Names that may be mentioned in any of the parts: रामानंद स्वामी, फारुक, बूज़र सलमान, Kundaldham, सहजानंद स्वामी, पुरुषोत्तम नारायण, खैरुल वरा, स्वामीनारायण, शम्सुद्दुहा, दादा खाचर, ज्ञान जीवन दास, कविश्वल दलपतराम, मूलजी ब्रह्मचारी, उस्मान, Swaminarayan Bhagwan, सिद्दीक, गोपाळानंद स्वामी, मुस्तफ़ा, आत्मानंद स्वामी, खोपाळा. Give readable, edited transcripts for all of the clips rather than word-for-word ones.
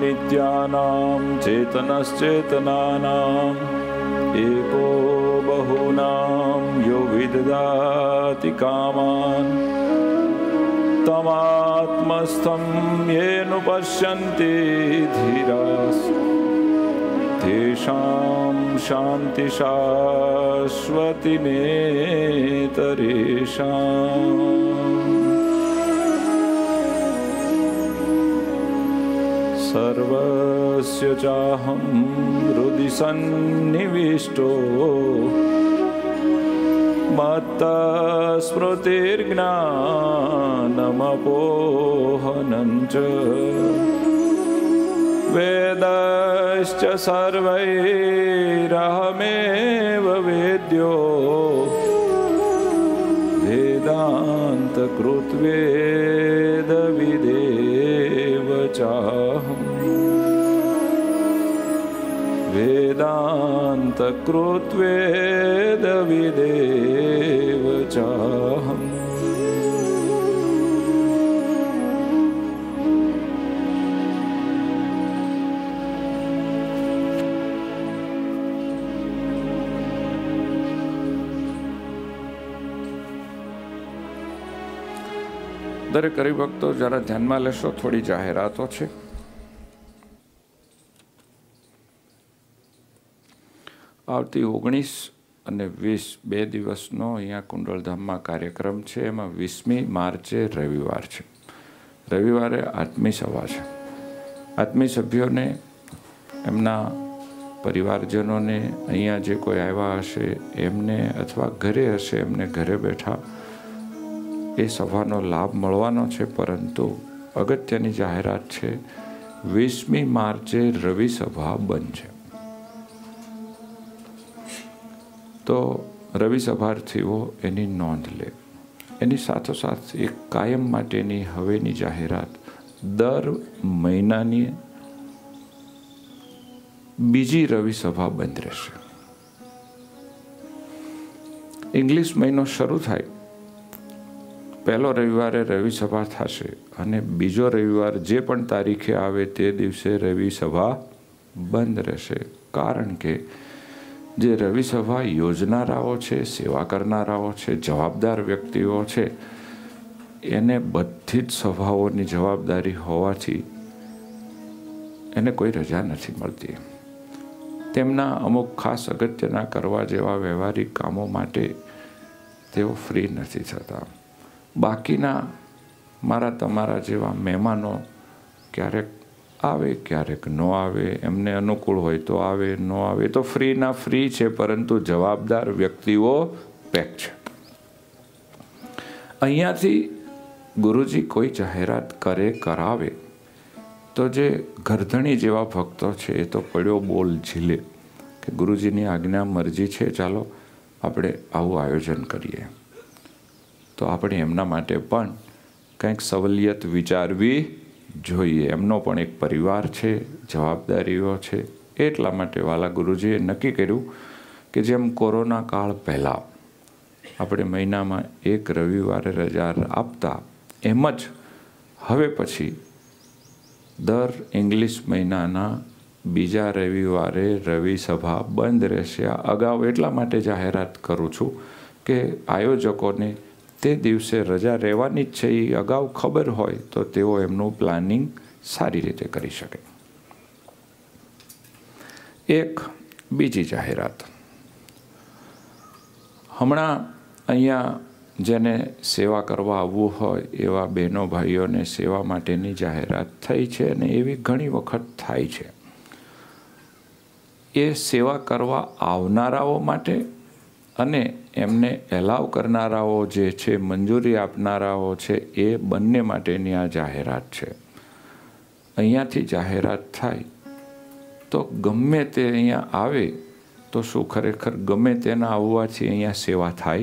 नित्यानां चेतनश्चेतनानां एको बहुनां यो विददाति कामान् तमात्मस्थं येनुपश्यन्ति धीराः तेषां शान्ति शाश्वती नेतरेषाम्। सर्वस्य चाहं हृदि सन्निविष्टो मत्तस्मृतिर्ज्ञानमपोहनं च वेदश्च सर्वैरहमेव वेद्यो वेदान्तकृद्वेदविदेव चाहम् वेदान्तकृद्वेदविदेव चाहम्। દરેક હરિ ભક્તો જરા ધ્યાનમાં લેશો, થોડી જાહેરાતો છે। આવતી 19 અને 20 બે દિવસનો અહીંયા કુંડલધામમાં કાર્યક્રમ છે। એમાં 20મી માર્ચે રવિવાર છે। રવિવારે આત્મી સભા છે। આત્મી સભ્યોને એમના પરિવારજનોને અહીંયા જે કોઈ આવ્યા હશે એમને અથવા ઘરે હશે એમને ઘરે બેઠા એ સભાનો લાભ મળવાનો છે। પરંતુ અગત્યની જાહેરાત છે, 20મી માર્ચે રવિ સભા બંધ છે। તો રવિ સભાર્થીઓ એની નોંધ લે। એની સાથોસાથ એક કાયમ માટેની હવેની જાહેરાત, દર મહિનાની બીજી રવિ સભા બંધ રહેશે। ઇંગ્લિશ મહિનો શરૂ થાય पहलो रविवार रवि सभा थाशे अने बीजो रविवार जे पण तारीखे आवे ते दिवसे रवि सभा बंध रहेशे। कारण के जे रवि सभा योजनाराओ छे, सेवा करनाराओ छे, जवाबदार व्यक्तिओ छे एने बधी ज सभाओनी जवाबदारी होवाथी एने कोई रजा नथी मळती। तेमना अमुक खास अगत्यना करवा जेवा व्यवहारिक कामों माटे तेओ फ्री नथी थता। बाकीना मारा तमारा जेवा मेहमानो क्यारेक आवे क्यारेक नो आवे, एमने अनुकूल होय तो आवे नो आवे तो फ्री ना फ्री छे। परंतु जवाबदार व्यक्तिओ पेक छे। अहींयाथी गुरुजी कोई जाहेरात करे करावे तो जे घरधणी जेवा भक्तो छे तो पड्यो बोल झीले के गुरुजीनी आज्ञा मरजी छे, चालो आपणे आवुं आयोजन करीए। तो आपणे एमना माटे पण कंईक सवलियत विचारवी जोईए। एमनो पण एक परिवार छे, जवाबदारीओ छे। एटला माटे वाला गुरुजीए नक्की कर्युं के जेम कोरोना काळ पहेला आपणे महीनामां एक रविवारे रजा आपता, एम ज हवे पछी दर इंग्लिश महीनाना बीजा रविवारे रवि सभा बंध रहेशे। अगाऊ एटला माटे जाहेरात करूं छुं के आयोजकोने ते दिवसे रजा रहेवानी छे ई अगाऊ खबर होय तो तेओ एमनुं प्लानिंग सारी रीते करी शके। एक बीजी जाहेरात, हमणां अहींया जेने सेवा करवा आववुं होय एवा बहनो भाईओने सेवा माटेनी जाहेरात थई छे अने एवी घणी वखत थाय छे। ए सेवा करवा आवनाराओ माटे अने एमने एलाव करनाराओ जे छे, मंजूरी आपनाराओ छे ए बंने माटेनी आ जाहेरात छे। अहींयाथी जाहेरात थाय तो गमे ते अहींया आवे तो शुं खरेखर गमे तेना आववाथी अहींया सेवा थाय?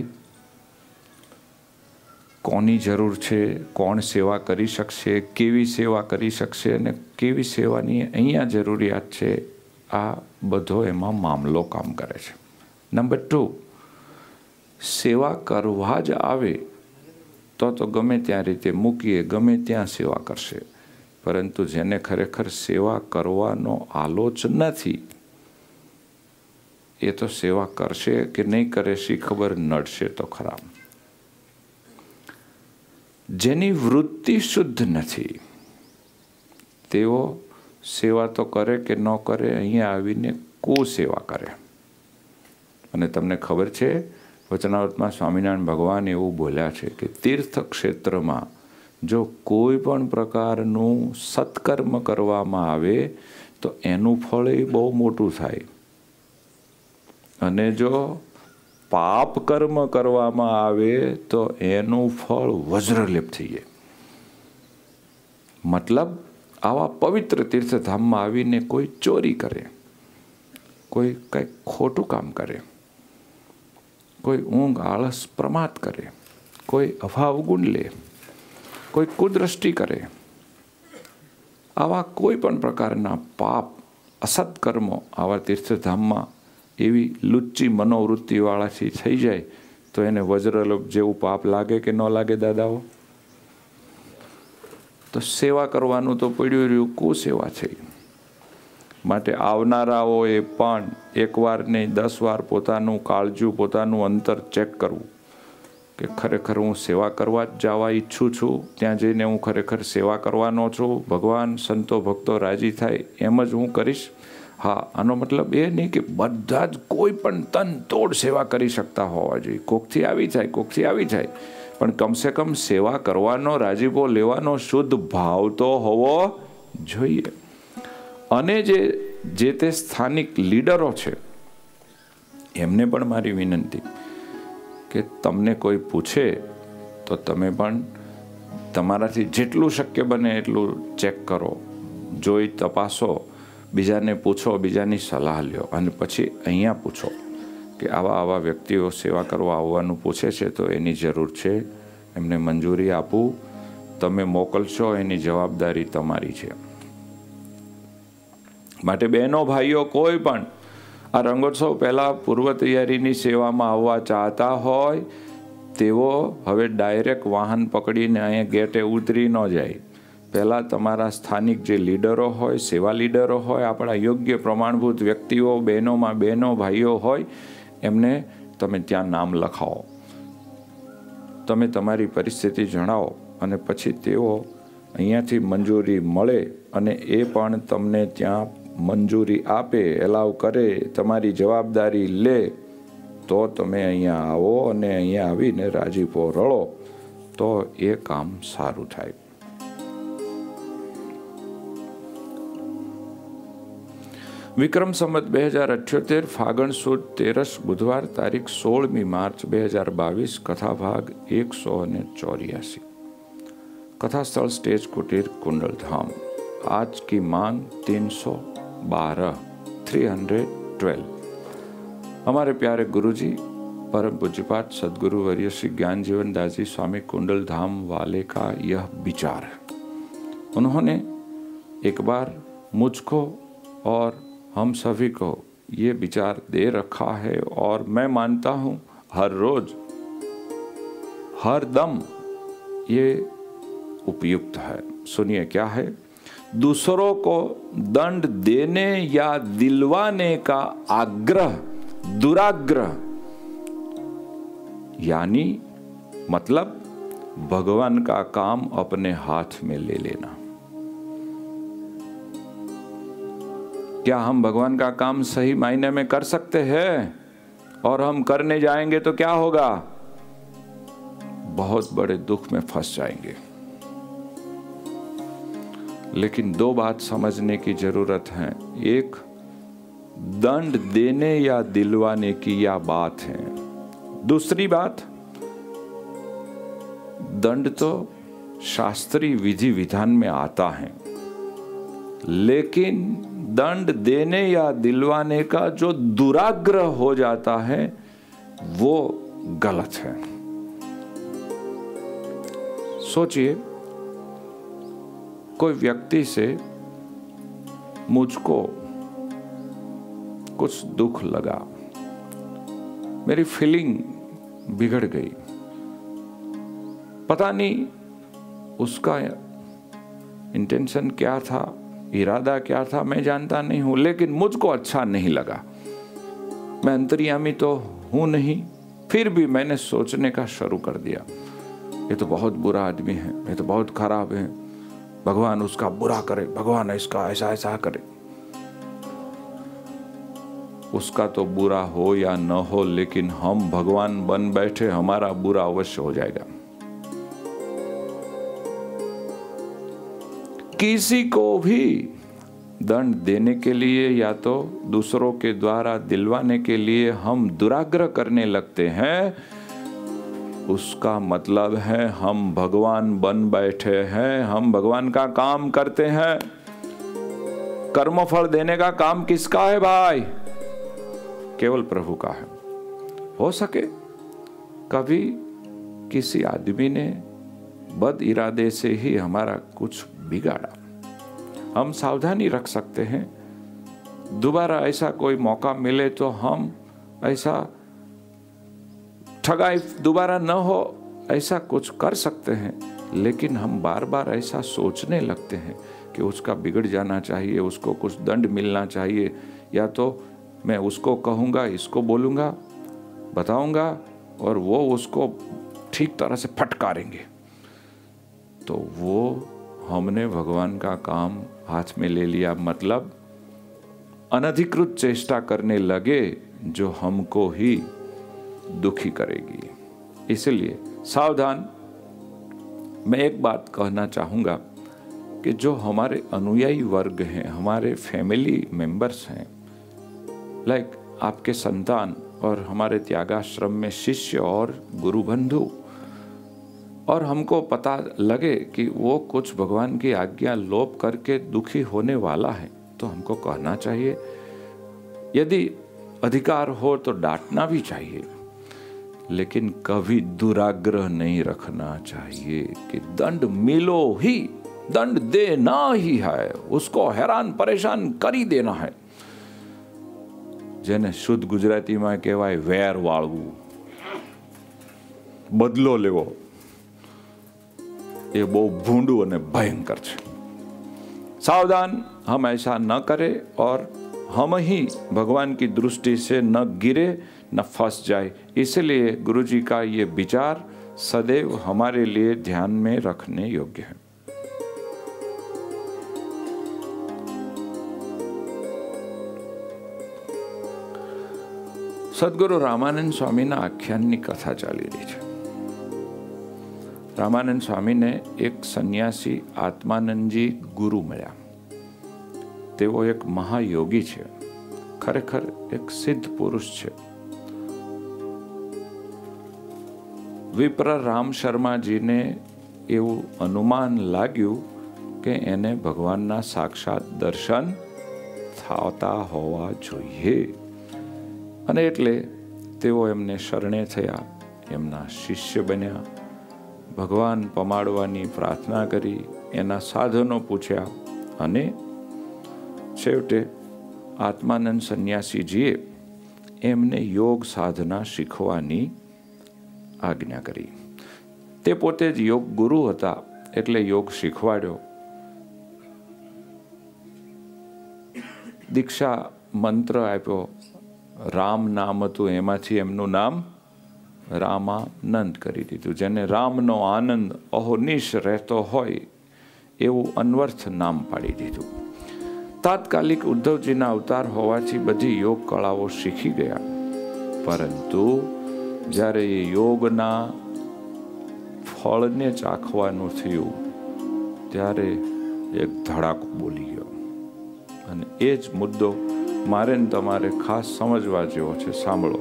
कोनी जरूर छे, कोण सेवा करी शकशे, केवी सेवा करी शकशे अने केवी सेवानी अहींया जरूरियात छे, आ बधो एमां मामलो काम करे छे। नंबर 2, सेवा करवा ज आवे तो गमे त्या रीते मूकीए, गमे त्या सेवा करशे। परंतु जेने खरेखर सेवा करवानो आलोच नथी ये तो सेवा करशे कि नहीं करे सी खबर नड़शे तो खराब। जेनी वृत्ति शुद्ध नथी तेओ सेवा तो करे कि न करे अहींया आवीने को सेवा करे। अने तमने खबर छे वचनामृत में स्वामीनारायण भगवान एवं बोल्या है कि तीर्थ क्षेत्र में जो कोईपण प्रकारनु सत्कर्म करवामां आवे तो एनु फल बहु मोटू थाय अने जो पाप कर्म करवामां आवे तो एनु फल वज्रलेप थी जाए। मतलब आवा पवित्र तीर्थधाम में आवीने कोई चोरी करे, कोई कई खोटू काम करे, कोई ऊँघ आलस प्रमाद करे, कोई अभावगुण ले, कोई कुदृष्टि करे, आवा कोईपण प्रकारना पाप असत्कर्मो आवा तीर्थधाम में एवी लुच्ची मनोवृत्ति वाला थी जाए तो एने वज्रलोभ जेवू पाप लागे कि न लागे दादाओ? तो सेवा करवानुं तो पड्युं रह्युं कुसेवा छे। माटे आवनाराओए पण एकवार नहीं 10 वार पोतानुं काळजू पोतानुं अंतर चेक करवुं कि खरेखर हूँ सेवा करवा जवा इच्छू छू, त्यां जईने हूँ खरेखर सेवा करवानो छू, भगवान संतो भक्तो राजी थाय एमज हूँ करीश। हाँ, आनो मतलब ये नहीं कि बधा ज कोईपण तन तोड़ सेवा करी शकता होवा जोईए। कोकथी आवी थाय, कोकथी आवी थाय, पण कम से कम सेवा करवानो राजीपो लेवानो शुद्ध भाव तो होवो जोईए। अने जे ते स्थानिक लीडरो छे एमने पण मारी विनंती कि तमने कोई पूछे तो तमे पण तमाराथी जेटलू शक्य बने एटलू चेक करो, जोई तपासो, बीजाने पूछो, बीजानी सलाह ल्यो अने पछी अहींया पूछो कि आवा आवा व्यक्तिओ सेवा करवा आववानुं पूछे छे तो एनी जरूर छे, एमने मंजूरी आपो, तमे मोकलशो, एनी जवाबदारी तमारी छे। माटे बहनों भाईओ कोई पण आ रंगोत्सव पहला पूर्व तैयारीनी सेवामां आववा चाहता होय तेवो हवे डायरेक्ट वाहन पकड़ीने अहींया गेटे उतरी न जाय। पहला तमारा स्थानिक जे लीडरो होय, सेवा लीडरो होय, आपणा योग्य प्रमाणभूत व्यक्तिओ बहनों में बहनों भाईओ होय एमने तमे त्यां नाम लखाओ, तमे तमारी परिस्थिति जणावो अने पछी तेओ अहींयाथी मंजूरी मळे अने ए पण तमने त्यां मंजूरी आपे, एलाव करे, तमारी जवाबदारी ले तो तमे अहींया आवो अने अहींया आवीने राजीपो रळो तो ए काम सारुं थाय। विक्रम संवत 2078 फागण सुद 13 बुधवार तारीख 16 मार्च 2022 कथा भाग 184। कथास्थल स्टेज कुटीर कुंडलधाम। आज की मांग 312 312। हमारे प्यारे गुरुजी परम पूज्यपाद सदगुरु वर्य श्री ज्ञान जीवन दास जी स्वामी कुंडलधाम वाले का यह विचार है। उन्होंने एक बार मुझको और हम सभी को ये विचार दे रखा है और मैं मानता हूँ हर रोज हर दम ये उपयुक्त है। सुनिए क्या है। दूसरों को दंड देने या दिलवाने का आग्रह दुराग्रह यानी मतलब भगवान का काम अपने हाथ में ले लेना। क्या हम भगवान का काम सही मायने में कर सकते हैं? और हम करने जाएंगे तो क्या होगा? बहुत बड़े दुख में फंस जाएंगे। लेकिन 2 बात समझने की जरूरत है। एक, दंड देने या दिलवाने की यह बात है। दूसरी बात, दंड तो शास्त्रीय विधि विधान में आता है, लेकिन दंड देने या दिलवाने का जो दुराग्रह हो जाता है वो गलत है। सोचिए, कोई व्यक्ति से मुझको कुछ दुख लगा, मेरी फीलिंग बिगड़ गई, पता नहीं उसका इंटेंशन क्या था, इरादा क्या था, मैं जानता नहीं हूँ, लेकिन मुझको अच्छा नहीं लगा। मैं अंतर्यामी तो हूँ नहीं, फिर भी मैंने सोचने का शुरू कर दिया, ये तो बहुत बुरा आदमी है, ये तो बहुत खराब है, भगवान उसका बुरा करे, भगवान इसका ऐसा ऐसा करे। उसका तो बुरा हो या न हो, लेकिन हम भगवान बन बैठे, हमारा बुरा अवश्य हो जाएगा। किसी को भी दंड देने के लिए या तो दूसरों के द्वारा दिलवाने के लिए हम दुराग्रह करने लगते हैं, उसका मतलब है हम भगवान बन बैठे हैं, हम भगवान का काम करते हैं। कर्मफल देने का काम किसका है भाई? केवल प्रभु का है। हो सके कभी किसी आदमी ने बद इरादे से ही हमारा कुछ बिगाड़ा, हम सावधानी रख सकते हैं, दोबारा ऐसा कोई मौका मिले तो हम ऐसा ठगाई दोबारा न हो ऐसा कुछ कर सकते हैं। लेकिन हम बार बार ऐसा सोचने लगते हैं कि उसका बिगड़ जाना चाहिए, उसको कुछ दंड मिलना चाहिए, या तो मैं उसको कहूँगा, इसको बोलूँगा, बताऊँगा और वो उसको ठीक तरह से फटकारेंगे। तो वो हमने भगवान का काम हाथ में ले लिया, मतलब अनधिकृत चेष्टा करने लगे जो हमको ही दुखी करेगी। इसलिए सावधान। मैं एक बात कहना चाहूँगा कि जो हमारे अनुयायी वर्ग हैं, हमारे फैमिली मेंबर्स हैं, लाइक आपके संतान और हमारे त्यागाश्रम में शिष्य और गुरु बंधु, और हमको पता लगे कि वो कुछ भगवान की आज्ञा लोप करके दुखी होने वाला है, तो हमको कहना चाहिए, यदि अधिकार हो तो डांटना भी चाहिए, लेकिन कभी दुराग्रह नहीं रखना चाहिए कि दंड मिलो ही, दंड देना ही है, उसको हैरान परेशान कर ही देना है, जेने शुद्ध गुजराती में कहवाय वेर वाळवू, बदलो लेवो। ये बहुत भूंडू और भयंकर है। सावधान, हम ऐसा न करें और हम ही भगवान की दृष्टि से न गिरे, न फंस जाए। इसलिए गुरुजी का ये विचार सदैव हमारे लिए ध्यान में रखने योग्य है। सद्गुरु रामानंद स्वामी ना आख्यान की कथा चाली रही है। रामानंद स्वामी ने एक सन्यासी आत्मानंदजी गुरु मळ्या, तेवो एक महायोगी छे, खरेखर एक सिद्ध पुरुष छे। विप्र राम शर्मा जी ने एवं अनुमान लाग्यु के एने भगवान ना साक्षात दर्शन थाता होवा जोईए, अने एटले तेवो एमने शरणे थया, एमना शिष्य बन्या, भगवान पमाड़वानी प्रार्थना करी, एना साधनों पूछ्या, अने छेवटे आत्मानंद सन्यासी जीए एमने योग साधना शीखवानी आज्ञा करी। ते पोते ज योग गुरु हता एटले योग शीखवाड्यो। दीक्षा मंत्र आप्यो, राम नाम हतुं एमांथी एमनुं नाम रामानंद करी दीधुं, जेने रामनो आनंद अहोनिश रहतो होय एवुं अन्वर्थ नाम पाड़ी दीधुं। तात्कालिक उद्धवजीना अवतार होवाथी बधी योग कलाओ शीखी गया, परंतु ज्यारे ये योगना फळने चाखवानुं थयुं त्यारे एक धड़ाको बोली गयो, अने ए ज मुद्दो मारे ने तमारे खास समजवा जेवो छे। सांभळो,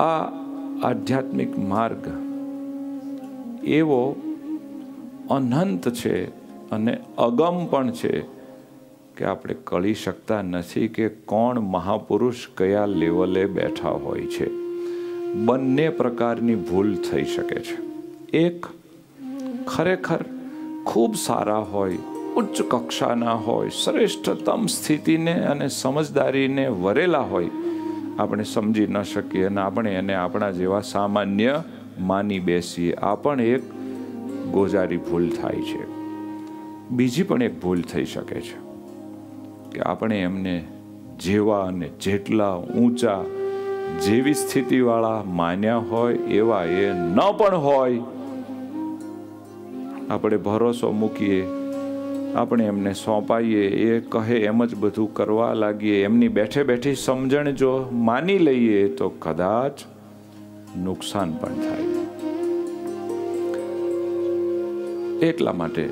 आ आध्यात्मिक मार्ग एवो अनंत छे अने अगम पण छे के आपणे कळी शकता नथी के कोण महापुरुष कया लेवले बैठा होय छे। बंने प्रकारनी भूल थई शके छे। एक खरेखर खूब सारा होय, उच्च कक्षाना होय, श्रेष्ठतम स्थितिने अने समझदारीने वरेला होय, आपणे समझी न शकीए अने आपणे एने आपणा जेवा सामान्य मानी बेसीए, आ पण एक गोजारी भूल थाय छे। बीजी पण एक भूल थई शके छे के आपणे एमने जेवा अने जेटला ऊंचा जेवी स्थिति वाला मान्या होय एवा ए न पण होय आपणे भरोसा मूकीए अपने एमने सौंपाइए ये कहे एमज बधु करवा लागिए एमनी बैठे बैठे समझण जो मानी लईए तो कदाच नुकसान पण थाय। एटला माटे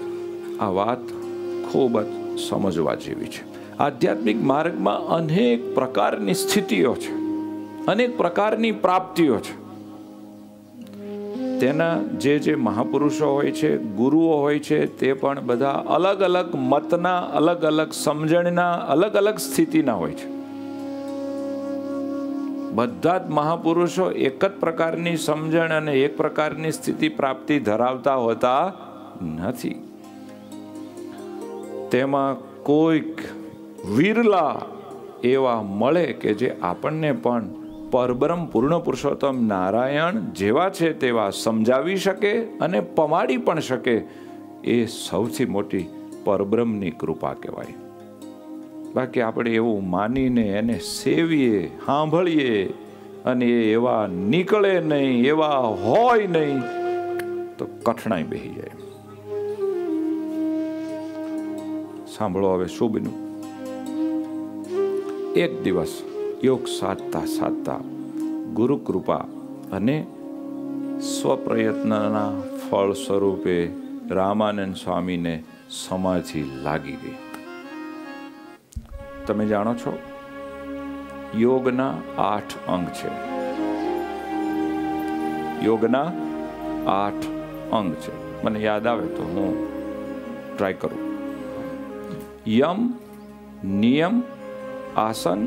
आ वात खूब समझवा जेवी छे। आध्यात्मिक मार्ग में अनेक प्रकारनी स्थितिओ छे, अनेक प्रकारनी प्राप्तिओ छे। तेना जे महापुरुषों होय छे, गुरुओं होय छे, ते पण बधा अलग अलग मतना, अलग अलग समझणना, अलग अलग स्थितिना होय छे। बधा ज महापुरुषों एक ज प्रकारनी समझण अने एक प्रकारनी स्थिति प्राप्ति धरावता होता नथी। तेमां कोईक विरला एवा मळे के जे आपणने पण परब्रह्म पूर्ण पुरुषोत्तम नारायण जेवा छे तेवा समझावी शके अने पमाड़ी पण शके, ए सौथी मोटी परब्रह्मनी कृपा कहेवाय। बाकी आपणे एवुं मानीने एने सेवीए, सांभळीए अने एवा निकळे नहीं, एवा होय नहीं तो कठणाई बेसी जाय। सांभळो हवे शुभनु। एक दिवस योग साधता साधता गुरु कृपा अने स्वप्रयत्नना फल स्वरूपे रामानंद स्वामी ने समाधि लागी गई। तमे जाणो छो योगना 8 अंग छे, योगना 8 अंग छे। मने याद आवे तो हूँ ट्राई करूँ। यम, नियम, आसन,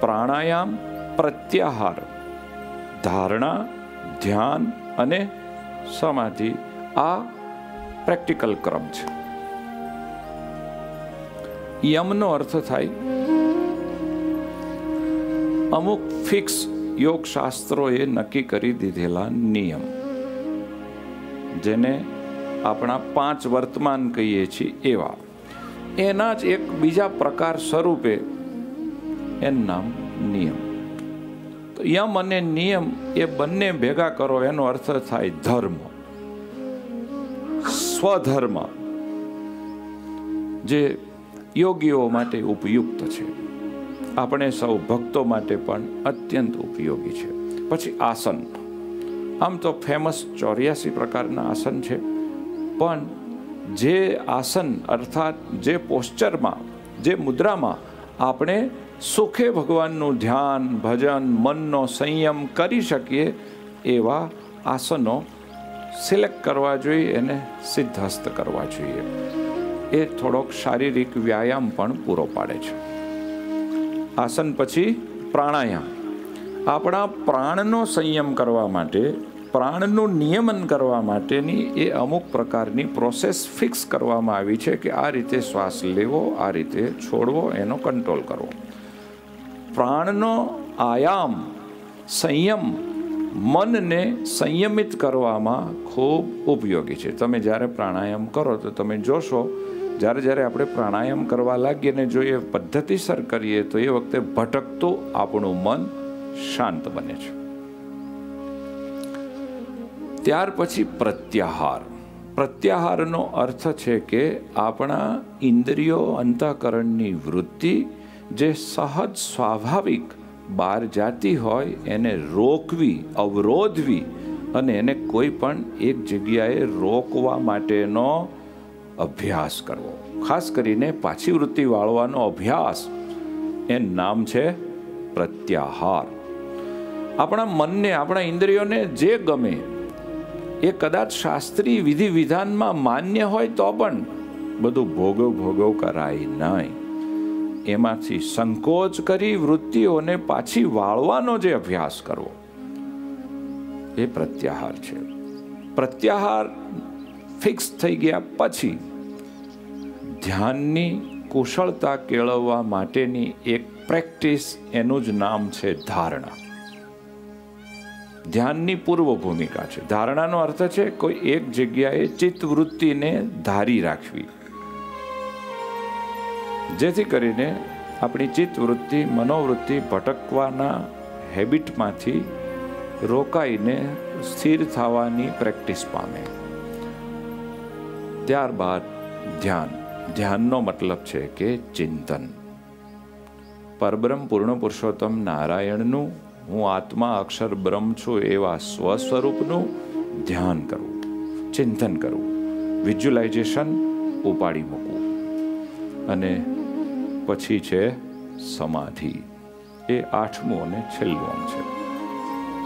प्राणायाम, प्रत्याहार, धारणा, ध्यान अने समाधि आ प्रेक्टिकल क्रम छे। यमनो अर्थ थाय अमुक फिक्स योग शास्त्रोए नक्की करी दीधेला नियम, जेने आपणा 5 वर्तमान कहीए छीए एवा। एना ज एक बीजा प्रकार स्वरूपे एन नाम नियम। तो यम अने नियम ये बन्ने भेगा करो एनो अर्थ थाय धर्म, स्वधर्म, जे योगीओ माटे उपयुक्त छे, अपने सौ भक्तों माटे पण अत्यंत उपयोगी छे। पछी आसन। आम तो फेमस 84 प्रकारना आसन छे, पण जे आसन अर्थात जे पोस्चर मां, जे मुद्रा मां आपणे सुखे भगवाननु ध्यान, भजन, मननो संयम करी शकीए एवा आसनो सिलेक्ट करवा जोईए अने सिद्धहस्त करवा जोईए। ए थोड़ोक शारीरिक व्यायाम पण पूरो पाडे छे। आसन पछी प्राणायाम। आपणा प्राणनो संयम करवा माटे, प्राणनु नियमन करवा माटेनी ए अमुक प्रकारनी प्रोसेस फिक्स करवामां आवी छे के आ रीते श्वास लेवो, आ रीते छोड़वो, एनो कंट्रोल करवो। प्राणनो आयाम, संयम, मन ने संयमित करवामां खूब उपयोगी छे। तमे ज्यारे प्राणायाम करो तो तमे जोशो ज्यारे ज्यारे आपणे प्राणायाम करवा लागीए ने जो ए पद्धतिसर करीए तो ए वखते भटकतो आपणुं मन शांत बने छे। त्यार पछी प्रत्याहार। प्रत्याहारनो अर्थ छे के आपणा इंद्रियो, अंतःकरणनी वृत्ति जे सहज स्वाभाविक बार जाती होय एने रोकवी, अवरोधवी अने एने कोई पण एक जग्याए रोकवा माटेनो अभ्यास करवो। खास करीने पाछी वृत्ति वाळવાનો अभ्यास, एन नाम छे प्रत्याहार। आपणा मनने, आपणा इंद्रियोने जे गमे ए कदाच शास्त्रीय विधि विधानमां मान्य होय तो पण बधुं भोगव भोगव कराय नहीं। एमांथी संकोच करी वृत्तिओने पाछी वाळवानो जे अभ्यास करवो ए प्रत्याहार छे। प्रत्याहार फिक्स थई गया पछी ध्याननी कुशलता केळववा माटेनी एक प्रेक्टिस, एनुं ज नाम छे धारणा। ध्याननी पूर्व भूमिका छे। धारणानो अर्थ छे कोई एक जग्याए चित्तवृत्तिने धारी राखवी। જેથી કરીને આપણી ચિત્ત વૃત્તિ મનોવૃત્તિ ભટકવાના હેબિટમાંથી રોકાઈને સ્થિર થવાની પ્રેક્ટિસ પામે। ત્યારબાદ ધ્યાન। ધ્યાનનો મતલબ છે કે ચિંતન। પરબ્રહ્મ પૂર્ણ પુરુષોત્તમ નારાયણનું હું આત્મા અક્ષર બ્રહ્મ છું એવા સ્વસ્વરૂપનું ધ્યાન કરવું, ચિંતન કરવું, વિઝ્યુલાઇઝેશન ઉપાડી મૂકવું। અને પછી છે સમાધિ, એ આઠમું અને છેલ્લું અંગ છે।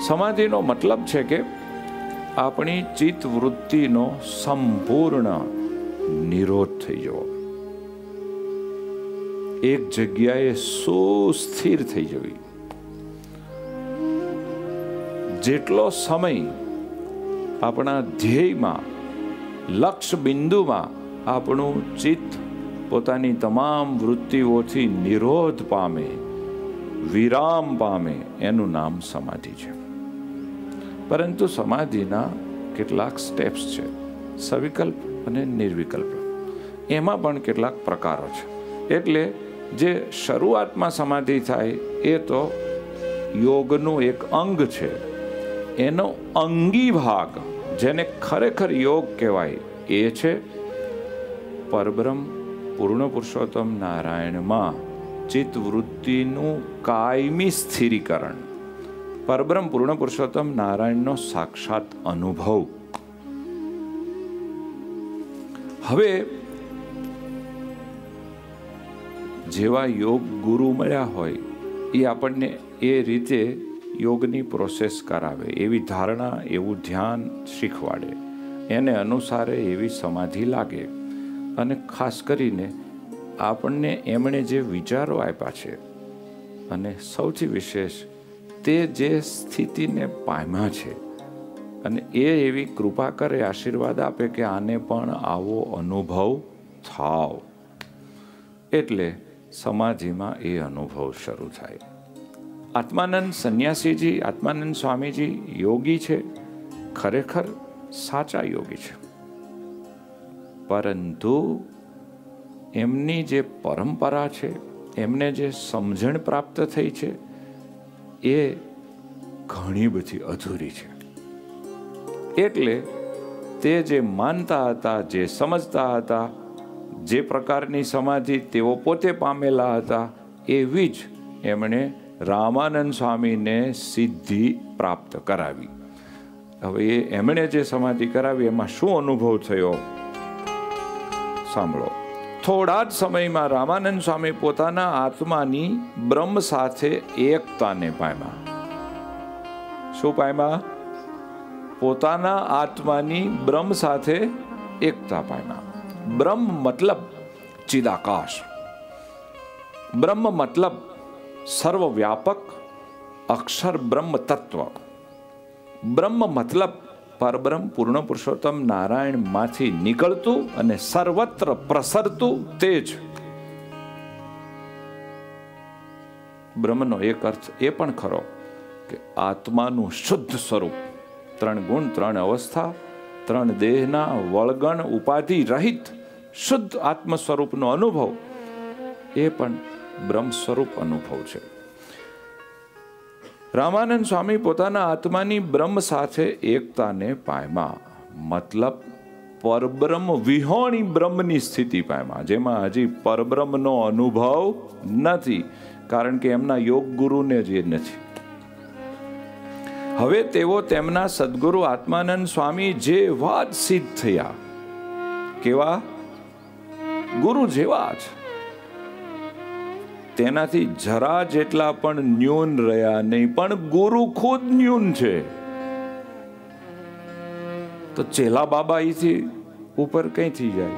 સમાધિનો મતલબ છે કે આપણી ચિત્ત વૃત્તિનો સંપૂર્ણ નિરોધ થઈ જવો, એક જગ્યાએ સુસ્થિર થઈ જવી। જેટલો સમય આપણા ધ્યેયમાં લક્ષ્ય બિંદુમાં આપણું ચિત્ત પોતાની તમામ વૃત્તિઓથી નિરોધ પામે, વિરામ પામે, એનું નામ સમાધિ છે। પરંતુ સમાધિના કેટલાક સ્ટેપ્સ છે, સવિકલ્પ અને નિર્વિકલ્પ, એમાં પણ કેટલાક પ્રકારો છે। એટલે જે શરૂઆતમાં સમાધિ થાય એ તો યોગનું એક અંગ છે, એનો અંગી ભાગ જેને ખરેખર યોગ કહેવાય એ છે પરબ્રહ્મ પૂર્ણ પુરુષોત્તમ નારાયણમાં ચિત્તવૃત્તિનું કાયમી સ્થિરીકરણ, પરબ્રહ્મ પૂર્ણ પુરુષોત્તમ નારાયણનો સાક્ષાત અનુભવ। હવે જેવા યોગ ગુરુ મળ્યા હોય એ આપણને એ રીતે યોગની પ્રોસેસ કરાવે, એવી ધારણા, એવું ધ્યાન શીખવાડે, એને અનુસારે એવી સમાધિ લાગે। અને ખાસ કરીને આપણને એમણે જે વિચારો આપ્યા છે અને સૌથી વિશેષ તે જે સ્થિતિને પામ્યા છે અને એ એવી કૃપા કરે, આશીર્વાદ આપે કે આને પણ આવો અનુભવ થાવ। એટલે સમાધિમાં એ અનુભવ શરૂ થાય। आत्मानंद सन्यासीजी, आत्मानंद स्वामीजी योगी छे, खरेखर साचा योगी छे, परंतु एमनी जे परंपरा छे, एमने जे समझण प्राप्त थई छे ए घणी बधी अधूरी छे। एटले ते जे मानता हता, जे समझता हता, जे प्रकारनी समाधि तेओ पोते पामेला हता एवी ज एमणे रामानंद स्वामी ने सिद्धि प्राप्त करावी। हवे एमणे जे समाधि करावी एमां शुं अनुभव थयो सांभळो। थोड़ा ज समयमां रामानंद स्वामी पोताना आत्मानी ब्रह्म साथे एकताने पाम्या। शुं पाम्या? पोताना आत्मानी ब्रह्म साथे एकता पाम्या। ब्रह्म मतलब चिदाकाश, ब्रह्म मतलब सर्वव्यापक अक्षर ब्रह्म तत्व, ब्रह्म मतलब परब्रह्म पूर्ण पुरुषोत्तम नारायण माथी निकलतु अने सर्वत्र प्रसरतु तेज। ब्रह्मनो एक अर्थ ए पण खरो के आत्मानु शुद्ध स्वरूप, त्रण गुण, त्रण अवस्था, त्रण देहना वळगण उपाधि रहित शुद्ध आत्म स्वरूपनो अनुभव ए पण ब्रह्म स्वरूप अनुभव छे। रामानंद स्वामी पोताना आत्मानी ब्रह्म साथे एकताने पाम्या, मतलब परब्रह्म विहोणी ब्रह्मनी स्थिति पाम्या, जेमां हजी परब्रह्मनो अनुभव नथी, कारण के एमना योग गुरुने जे नथी। हवे तेओ तेमना सद्गुरु आत्मानंद स्वामी जेवा ज सिद्ध थया, केवा? गुरु जेवा ज, तेनाथी जरा जेटला पण न्यून रह्या नहीं, पण गुरु खुद न्यून छे। तो चेला बाबा थी ऊपर कई थी जाए।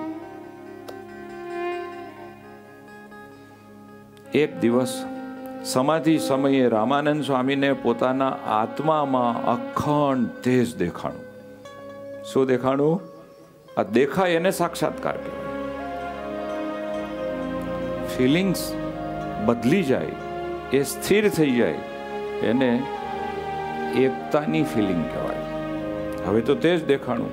एक दिवस समाधि समये रामानंद स्वामी ने पोताना आत्मा मां अखंड तेज देखाणु। शु देखाणु? आ देखाय एने साक्षात्कार कहेवाय। फीलिंग्स बदली जाए, ये स्थिर थी जाए, एने एकतानी फीलिंग कहवाय। हवे तो तेज देखाणु,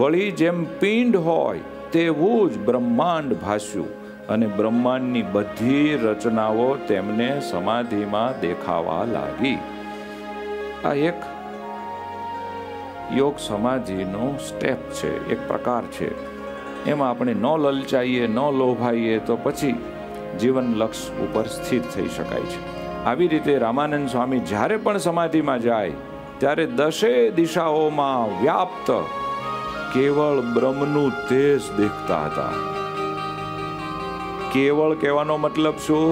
वळी जेम पिंड होय तेवुं ज ब्रह्मांड भास्युं, અને બ્રહ્માંડની બધી રચનાઓ તેમને સમાધિમાં દેખાવા લાગી। આ એક योग समाधिनो स्टेप छे, एक प्रकार छे। एम आपणे न ललचाईए न लोभाईए तो पछी जीवन लक्ष्य उपर स्थिर थई शकाय छे। आवी रीते रामानंद स्वामी ज्यारे पण समाधिमां जाय त्यारे दशे दिशाओमां व्याप्त केवल ब्रह्मनुं तेज देखता हता। केवल कहेवानो मतलब शुं?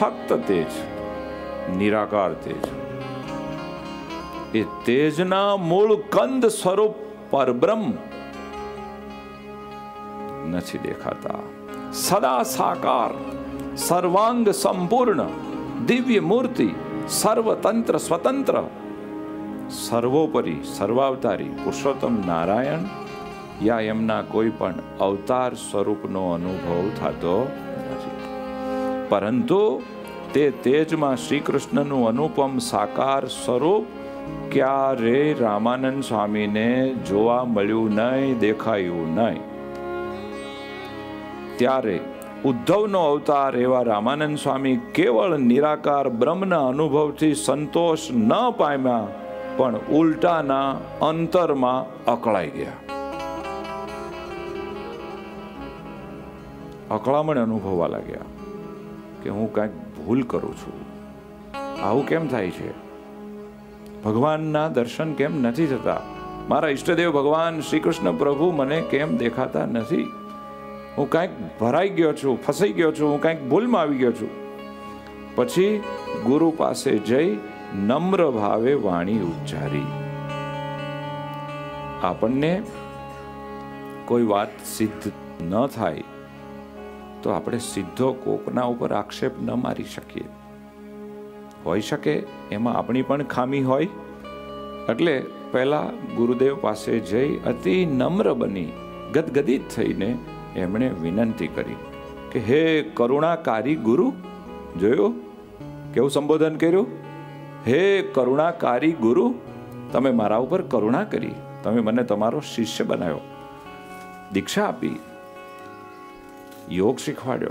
फक्त तेज, निराकार तेज। ये तेजना मूल कंद स्वरूप परब्रह्म नथी देखाता। सदा साकार सर्वांग संपूर्ण दिव्य मूर्ति सर्वतंत्र स्वतंत्र सर्वोपरि सर्वावतारी पुरुषोत्तम नारायण या एमना कोईपण अवतार स्वरूपनो अनुभव थतो नथी। परंतु ते तेजमां श्रीकृष्णनु अनुपम साकार स्वरूप क्या रे रामानंद स्वामी ने जोवा मळ्युं नहीं, देखायुं नहीं। त्यारे उद्धवनो अवतार एवा रामानंद स्वामी केवल निराकार ब्रह्मना अनुभवथी संतोष न पाम्या पण उल्टाना अंतरमां अकळाई गया। अकळामण अनुभववा लाग्या के हूँ कांईक भूल करूं छुं, आवुं केम थाय छे, भगवानना दर्शन केम नथी थता, मारा इष्टदेव भगवान श्रीकृष्ण प्रभु मने केम देखाता नथी, हूँ कांईक भराई गयो छुं, फसाई गयो छुं, हूँ कांईक भूलमां आवी गयो छुं। पछी गुरु पासे जई नम्र भावे वाणी उच्चारी। आपणने कोई वात सिद्ध न थाय तो आपणे सीधो कोकना उपर आक्षेप न मारी शकीए। होई शके एमां आपणी पण खामी होय, एटले पहेला गुरुदेव पासे जई अति नम्र बनी गदगदित थईने एमणे विनंती करी के हे करुणाकारी गुरु, जोयो केवुं संबोधन कर्युं, हे करुणाकारी गुरु तमे मारा उपर करुणा करी, तमे मने तमारो शिष्य बनाव्यो, दीक्षा आपी, योग शीखवाड्यो,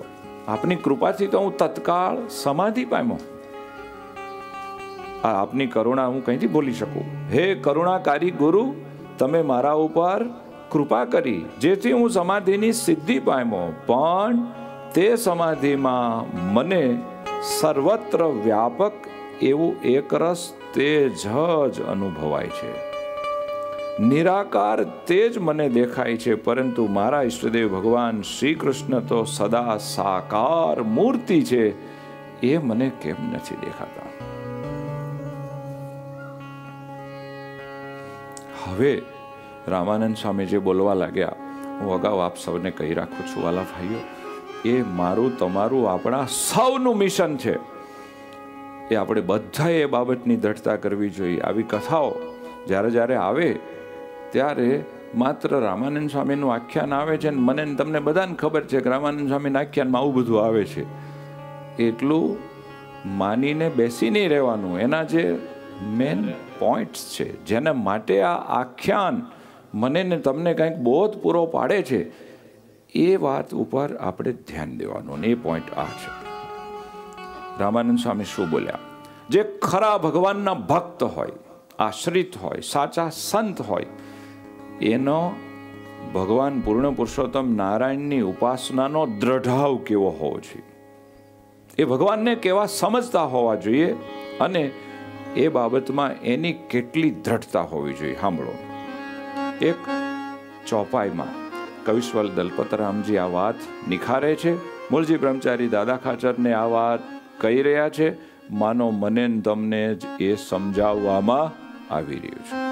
आपनी कृपाथी तो हूँ तत्काळ समाधि पाम्यो। आपनी करुणा हूँ कहीं बोली शकूं, हे करुणाकारी गुरु तमे मारा उपर कृपा करी जेथी हूँ समाधिनी सिद्धि पाम्यो, पण ते समाधिमां मने सर्वत्र व्यापक एवं एकरस तेज ज अनुभवाय छे। निराकार तेज मने देखाय छे, परंतु मारा इष्टदेव भगवान श्रीकृष्ण तो सदा साकार मूर्ति छे, ए मने केम नथी देखाता। हवे रामानंद स्वामी जे बोलवा लाग्या हूँ अगाऊ आप सबने कही राखुं छुं, वाला भाईओ ए मारुं तमारुं आपणा सौनुं मिशन छे। ए आपणे बधाए ए बाबतनी दृढ़ता करवी जोईए। आवी कथाओ ज्यारे ज्यारे आवे त्यारे मात्र रामानंद स्वामीनुं आख्यान आवे छे, मने तमने बधाने खबर छे के रामानंद स्वामीना आख्यानमां आवुं बधुं आवे छे, एटलुं मानीने बेसी नहीं रहेवानुं। एना जे मेन पॉइंट्स छे जेना माटे आ आख्यान मने ने तमने कांईक बहुत पूरो पाडे छे, ए वात उपर आपणे ध्यान देवानुं। ए पॉइंट आ छे, रामानंद स्वामी शुं बोल्या, जे खरा भगवानना भक्त होय, आश्रित होय, साचा संत होय, एनो भगवान पूर्ण पुरुषोत्तम नारायणनी उपासनानो दृढ़ाव केवो होवो जोईए, ए भगवानने केवा समजता होवा जोईए अने ए बाबत में एनी केटली दृढ़ता होवी जोईए। सांभळो, एक चौपाई में कविश्वल दलपतराम जी आ वात निखारे छे, मूलजी ब्रह्मचारी दादा खाचर ने आ वात कही रह्या छे, मानो मने तमने ज ए समजाववामां आवी रह्युं छे।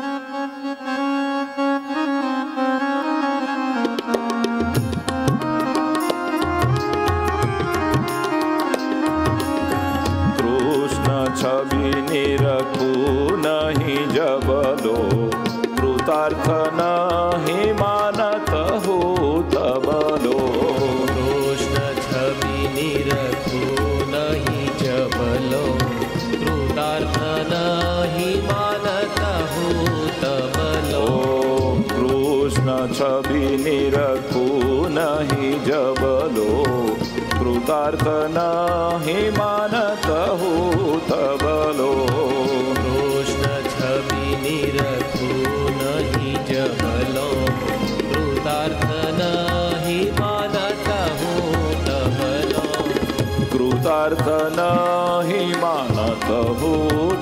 Thank you. मन तहु तब लो रोशन छवि निरखु नहीं जब लो कृतार्थ नहीं मन तहु तब लो कृतार्थ नहीं मन तहु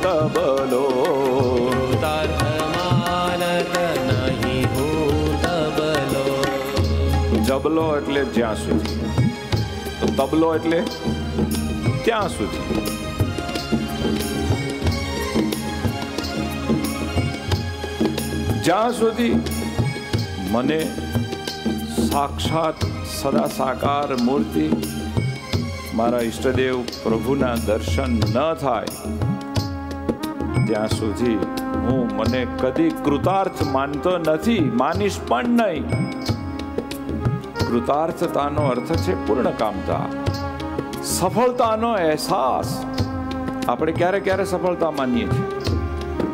तब लो कृतार्थ मानत नहीं हो तब लो जबलो एटले ज्यां सुधी तबलो एटले ત્યાં સુધી જ્યાં સુધી મને સાક્ષાત સદા સાકાર મૂર્તિ મારા ઈષ્ટદેવ પ્રભુના દર્શન ન થાય ત્યાં સુધી હું મને કદી કૃતાર્થ માનતો નથી, માનીશ પણ નહીં। કૃતાર્થતાનો અર્થ છે પૂર્ણ કામતા, સફળતાનો અહેસાસ। આપણે ક્યારે ક્યારે સફળતા માનીએ છીએ,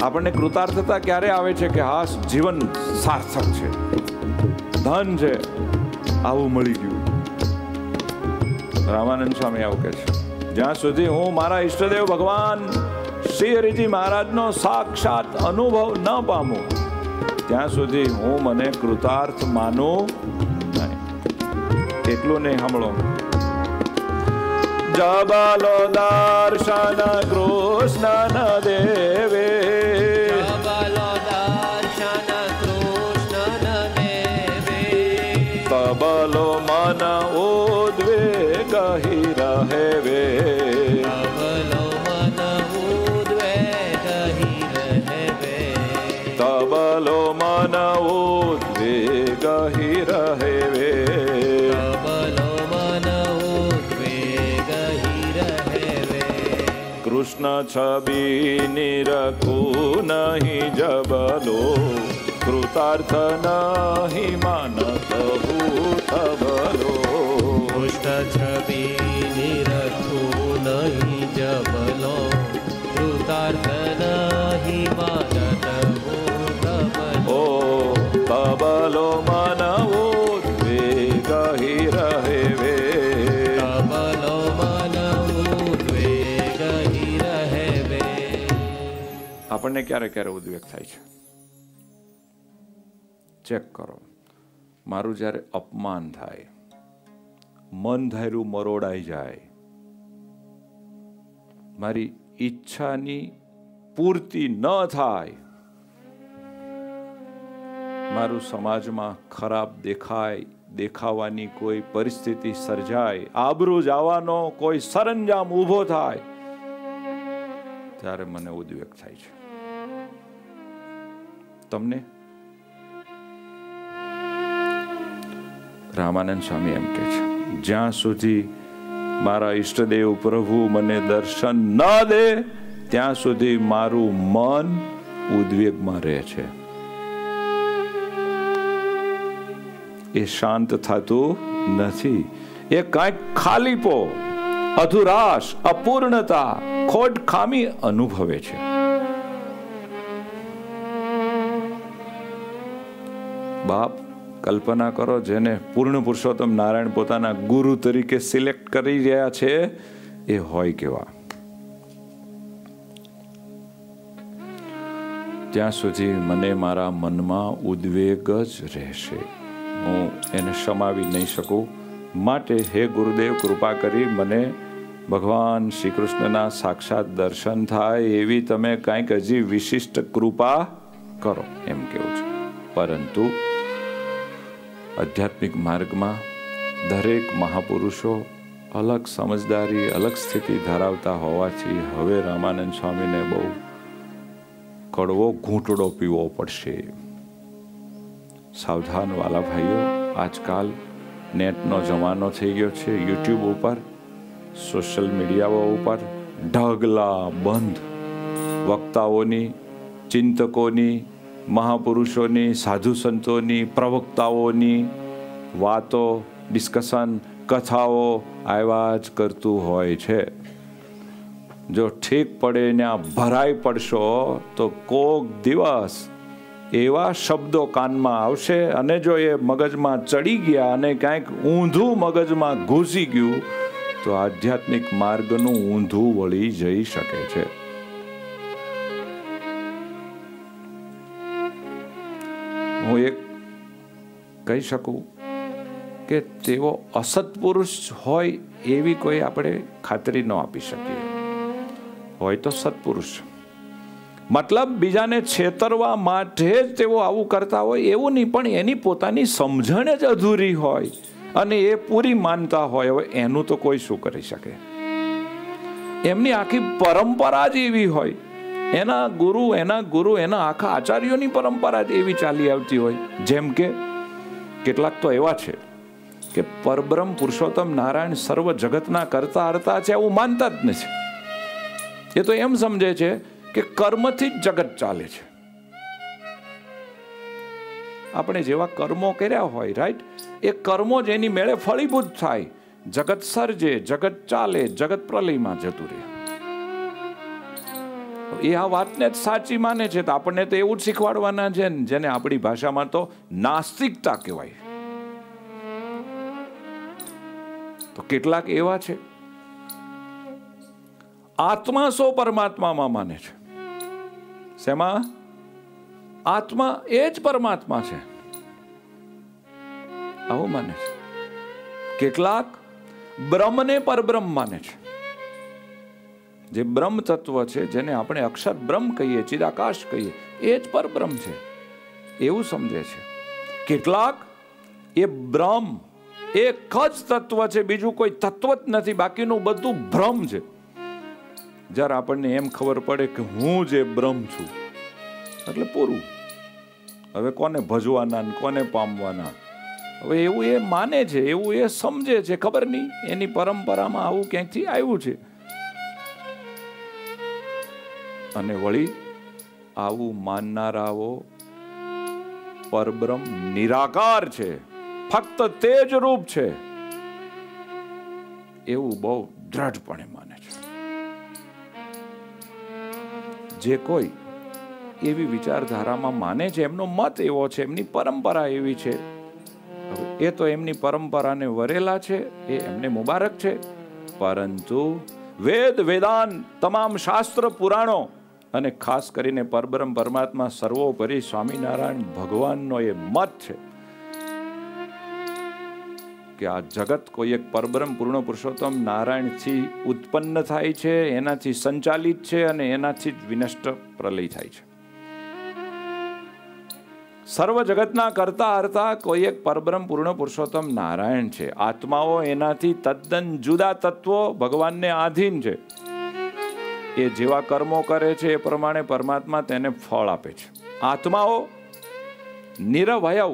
આપણને કૃતાર્થતા ક્યારે આવે છે કે હા જીવન સાર્થક છે, ધન છે, આવું મળી ગયું। રામાનંદ સ્વામી આવું કહે છે, જ્યાં સુધી હું મારા ઈષ્ટદેવ ભગવાન શ્રી હરિજી મહારાજનો સાક્ષાત અનુભવ ન પામું ત્યાં સુધી હું મને કૃતાર્થ માનું નહીં। એટલું નહીં, સાંભળો। जबलो दर्शन कृष्णन देवे जबलो दर्शन कृष्णन देवे तबलो मन उद्वेग ही रहेवे तबलो मन उद्वेग ही रहेवे तबलो मन उद्वेग ही रहेवे कृष्ण छवि निरखु नहीं जबलो कृतार्थ नहीं मानत हूँ तबलो कृष्ण छवि निरखु नहीं जबलो कृतार्थ नहीं मानत हूँ तबलो ओ तबलो मानवो द्वेग ही रहेवे આપણને ક્યારે ક્યારે ઉદ્વેગ થાય છે? ચેક કરો। મારું જ્યારે અપમાન થાય, મન ધાર્યું મરોડાઈ જાય, મારી ઈચ્છાની પૂર્તિ ન થાય, મારું સમાજમાં ખરાબ દેખાય, દેખાવાની કોઈ પરિસ્થિતિ સર્જાય, આબરૂ જવાનો કોઈ સરંજામ ઊભો થાય, ત્યારે મને ઉદ્વેગ થાય છે। તમને રામાનંદ સ્વામી એમ કહે છે, જ્યાં સુધી મારા ઈષ્ટદેવ પ્રભુ મને દર્શન ન દે ત્યાં સુધી મારું મન ઉદ્વેગમાં રહે છે, એ શાંત થતું નથી। એ કાંઈક ખાલીપો, અધુરાશ, અપૂર્ણતા, ખોટ ખામી અનુભવે છે। બાપ કલ્પના કરો, જેને પૂર્ણ પુરુષોત્તમ નારાયણ પોતાના ગુરુ તરીકે સિલેક્ટ કરી રહ્યા છે એ હોય કેવા। ત્યાં સુધી મને મારા મનમાં ઉદ્વેગ જ રહેશે, હું એને સમાવી નહીં શકું। માટે હે ગુરુદેવ કૃપા કરી મને ભગવાન શ્રી કૃષ્ણના સાક્ષાત દર્શન થાય એવી તમે કંઈક હજી વિશિષ્ટ કૃપા કરો, એમ કહેવું છે। પરંતુ આધ્યાત્મિક માર્ગમાં દરેક મહાપુરુષો અલગ સમજદારી, અલગ સ્થિતિ ધરાવતા હોવાથી હવે રામાનંદ સ્વામીને બહુ કડવો ઘૂંટડો પીવો પડશે। સાવધાન વાલા ભાઈઓ, આજકાલ નેટનો જમાનો થઈ ગયો છે। યુટ્યુબ ઉપર, સોશિયલ મીડિયાઓ ઉપર ઢગલા બંધ વક્તાઓની, ચિંતકોની, મહાપુરુષોની, સાધુ સંતોની, પ્રવક્તાઓની વાતો, ડિસ્કશન, કથાઓ આવ્યા જ કરતું હોય છે। જો ઠીક પડે ને આ ભરાઈ પડશો તો કોક દિવસ એવા શબ્દો કાનમાં આવશે, અને જો એ મગજમાં ચડી ગયા અને ક્યાંક ઊંધું મગજમાં ઘૂસી ગયું तो आध्यात्मिक मार्गनो ऊंधू वळी जई शके छे। हूँ एक कही सकूँ के तेवो असत्पुरुष होय एवी कोई आपणे खातरी न आपी शकीए। होय तो सत्पुरुष मतलब बीजाने छेतरवा माटे तेवो आवुं करता होय एवुं नहीं पण एनी पोतानी समझण ज अधूरी होय अने ए पूरी मानता होय हवे एनुं तो कोई शुं करी शके। एमनी आखी परंपरा ज एवी होय, एना गुरु एना आखा आचार्योनी परंपरा ज एवी चाली आवती होय। जेम के केटलाक तो एवा छे के परब्रह्म पुरुषोत्तम नारायण सर्व जगतना करता हरता छे एवुं मानता ज नथी। ए तो एम समझे छे के कर्मथी ज जगत चाले छे। आपणे जेवा कर्मो कर्या होय राइट ए कर्मो जेनी मेळे फळीभूत थाय जगत सर्जे जगत चाले जगत प्रलयमां जतुं रहे। ए आ वातने साची माने छे तो आपणे तो एवुं शीखवाडवाना छे जेने आपणी भाषामां तो नास्तिकता कहेवाय। तो केटलाक एवा छे आत्मा सो परमात्मामां माने छे। सेमा आत्मा एज परमात्मा छे आवो माने छे। केटलाक ब्रह्मने परब्रह्म माने छे। जे ब्रह्म तत्व छे जेने आपणे अक्षर ब्रह्म कहीए चिदाकाश कहीए एज परब्रह्म छे एवुं समजे छे। केटलाक ए ब्रह्म एक ज तत्व छे बीजुं कोई तत्व ज नथी बाकीनुं बधुं भ्रम छे। ज्यारे आपणे एम खबर पड़े के हूँ जे ब्रह्म छुं एटले पूरुं। हवे कोने भजवाना ने कोने पामवाना हवे एवुं ए माने छे एवुं ए समजे छे। खबर नहीं एनी परंपरामां आवुं क्यांकथी आव्युं छे अने वळी आवुं माननाराओ परब्रह्म निराकार छे फक्त तेज रूप छे एवुं बहु दृढ़पणे माने छे। जे कोई एवी विचारधारामां माने छे एमनो मत एवो छे एमनी परंपरा एवी छे ए तो एमनी परंपराने वरेला छे ए एमने मुबारक छे। परंतु वेद वेदांत तमाम शास्त्र पुराणों अने खास करीने परब्रह्म परमात्मा सर्वोपरि स्वामीनारायण भगवाननो ए मत छे के आ जगत कोई एक परब्रह्म पूर्ण पुरुषोत्तम नारायण थी उत्पन्न थाय छे एनाथी संचालित छे अने एनाथी विनष्ट प्रलय थाय छे। सर्व जगतना करता हरता कोई एक परब्रह्म पूर्ण पुरुषोत्तम नारायण छे। आत्माओ एनाथी तद्दन जुदा तत्वो भगवान ने आधीन छे। ए जेवा कर्मो करे छे ए प्रमाणे परमात्मा तेने फल आपे छे। आत्माओ निरवयव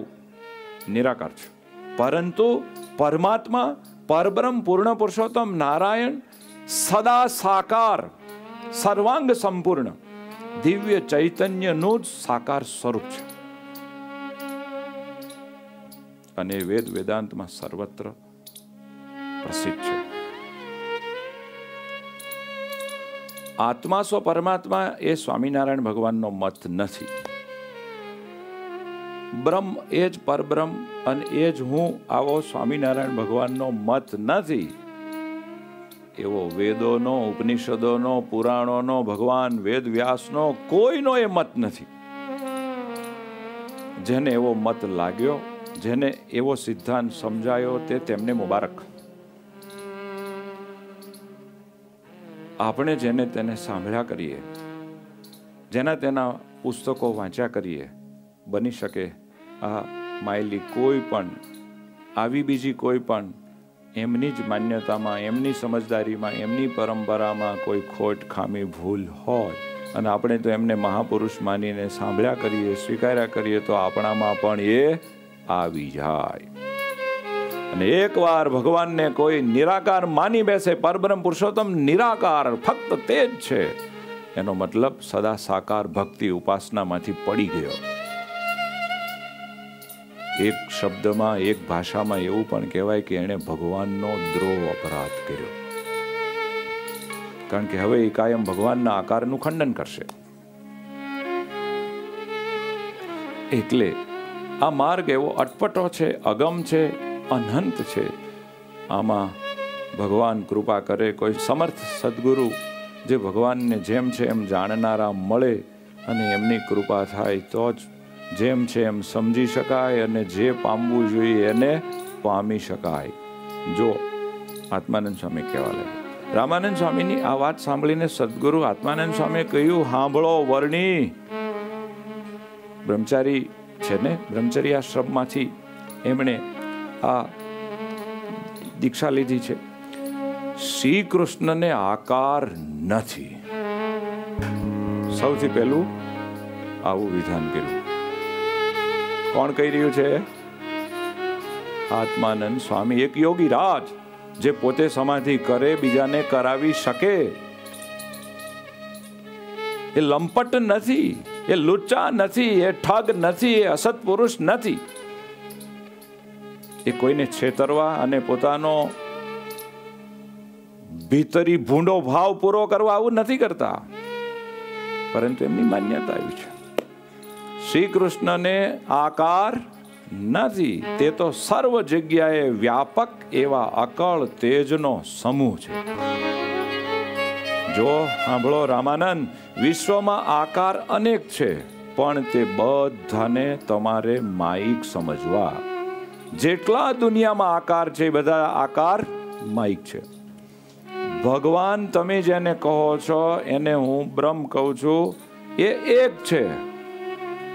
निराकार छे। परंतु परमात्मा परब्रह्म पूर्ण पुरुषोत्तम नारायण सदा साकार सर्वांग संपूर्ण दिव्य चैतन्य नूज साकार स्वरूप छे अने वेद वेदांत में सर्वत्र प्रसिद्ध छे। आत्मा सो परमात्मा ए स्वामीनारायण भगवान नो मत नथी। ब्रह्म एज परब्रह्म अन एज हूँ आवो स्वामीनारायण भगवान नो मत नथी एवो वेदों नो उपनिषदों नो पुराणों नो भगवान वेद व्यास नो कोई नो ए मत नथी। जेने एवो मत लाग्यो जेने एवो सिद्धांत समझायो ते तेमने मुबारक। आपणे जेने तेने सांभळ्या करीए जेना तेना पुस्तको वांच्या करीए बनी शके आ मायली कोई पण आवी बीजी कोई पण एमनी ज मान्यतामां एमनी समझदारीमां एमनी परंपरामां कोई खोट खामी भूल होय अने आपणे तो एमने महापुरुष मानीने सांभळ्या करीए स्वीकार्या करीए तो आपणामां पण ए आवी जाय। अने एकवार भगवानने कोई निराकार मानी बेसे परब्रह्म पुरुषोत्तम निराकार फक्त तेज छे एनो मतलब सदा साकार भक्ति उपासनामांथी पड़ी गयो। एक शब्द में एक भाषा में एवं पण कहेवाय कि एने भगवान नो द्रोह अपराध कर्यो कारण के हवे कायम भगवान ना आकार नु खंडन करशे। एटले आ मार्ग एवो अटपटो छे अगम छे अनंत छे। आमा भगवान कृपा करे कोई समर्थ सद्गुरु जे भगवान ने जेम छे एम जाणनारा मळे अने एमनी कृपा थाय तो ज जेम छे एम समझी शकाय अने जे पामवू जोईए एने पामी शकाय। जो आत्मानंद स्वामी कहेवा लाग्या। रामानंद स्वामीनी आ वात सांभळीने सद्गुरु आत्मानंद स्वामीए कह्युं, सांभळो वर्णी ब्रह्मचारी छे ने ब्रह्मचर्य आश्रममांथी एमणे आ दीक्षा लीधी छे। श्री कृष्ण ने आकार नथी। सौथी पहेलुं आवुं विधान कर्युं। कोण कही रह्युं छे? आत्मानंद स्वामी। एक योगी राज जे पोते समाधि करे बीजाने करावी शके ए लंपट नथी, ए लुच्चा नथी, ए ठग नथी, ए असत्पुरुष नथी। ए कोईने छेतरवा अने पोतानो भीतरी भूंडो भाव पूरो करवा आवुं नथी करता, परंतु एमनी मान्यता एवी छे। श्री कृष्ण ने आकार नथी ते तो सर्व जग्याए व्यापक एवा अकल तेजनो समूह छे। जो सांभळो रामानंद, विश्वमां आकार अनेक छे पण ते बधाने तमारे माईक समजवा। जेटला दुनियामां आकार छे बधा आकार माईक छे। भगवान तमे जेने कहो छो एने हूँ ब्रह्म कहूं छुं, ए एक छे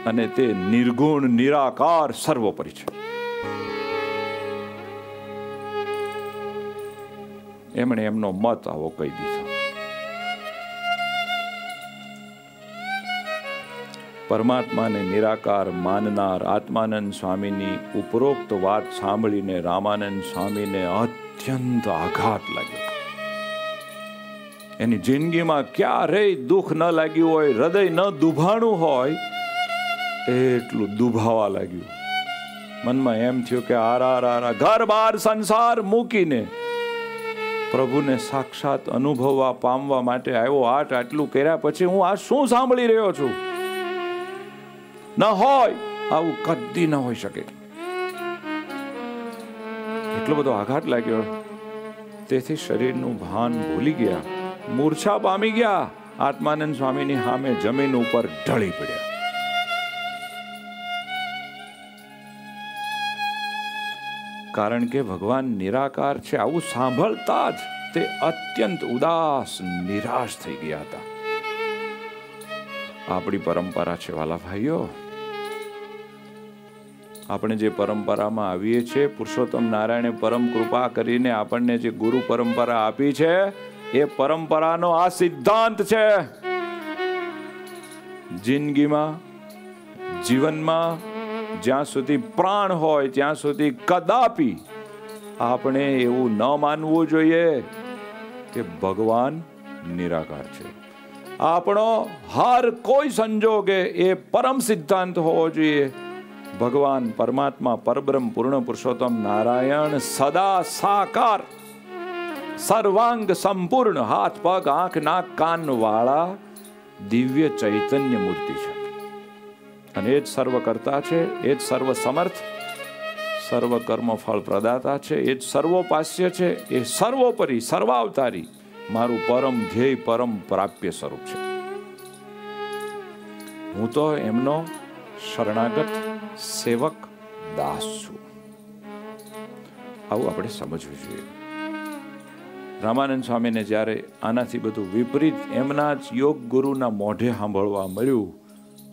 अने ते निर्गुण निराकार सर्वोपरि छे। एमणे एमनो मत आवो कही दीधो। परमात्मा ने निराकार माननार आत्मानंद स्वामीनी उपरोक्त वात सांभळीने रामानंद स्वामीने अत्यंत आघात लाग्यो। एनी जिंदगीमां क्यारेय दुख न लाग्युं होय, हृदय न दुभाणुं होय, एटलू दुभावा लाग्यु। मन में एम थयो के आरा आरा घर बार संसार मूकीने प्रभु ने साक्षात अनुभववा पामवा माटे आव्यो। आट आटलू कर्या पछी हूँ आ शुं सांभळी रह्यो छुं? न होय, आवुं कदी न होई शके। एटलो बधो आघात लाग्यो तेथी शरीरनुं भान भूली गया, मूर्छा पामी गया। आत्मानंद स्वामीनी सामे जमीन उपर ढळी पड्या। कारण के भगवान निराकार छे आवुं सांभळता ज ते अत्यंत उदास निराश थई गया हता। आपणी परंपरा छे वाला भाईओ, आपणे जे परंपरामां आवीए छे, पुरुषोत्तम नारायणे परम कृपा करीने आपणने जे गुरु परंपरा आपी छे ए परंपरानो आ सिद्धांत छे। जिंदगीमां जीवनमां ज्यां सुधी प्राण होय त्यां सुधी कदापि आपणे एवुं न मानवुं जोईए के भगवान निराकार छे। आपणो हर कोई संजोगे ए परम सिद्धांत होवो जोईए। भगवान परमात्मा परब्रह्म पूर्ण पुरुषोत्तम नारायण सदा साकार सर्वांग संपूर्ण हाथ पग आंख नाक कान वाला दिव्य चैतन्य मूर्ति छे। अनेक सर्वकर्ता छे, एक सर्वसमर्थ सर्व कर्म फल प्रदाता छे, एक सर्वोपास्य छे, ए सर्वोपरि सर्वावतारी मारू परम ध्येय परम प्राप्य स्वरूप छे। हूँ तो एमनो शरणागत सेवक दास छू। आवुं आपणे समजवुं जोईए। रामानंद स्वामी ने ज्यारे आनाथी बधुं विपरीत एमना ज योग गुरुना मोढे सांभळवा मळ्युं,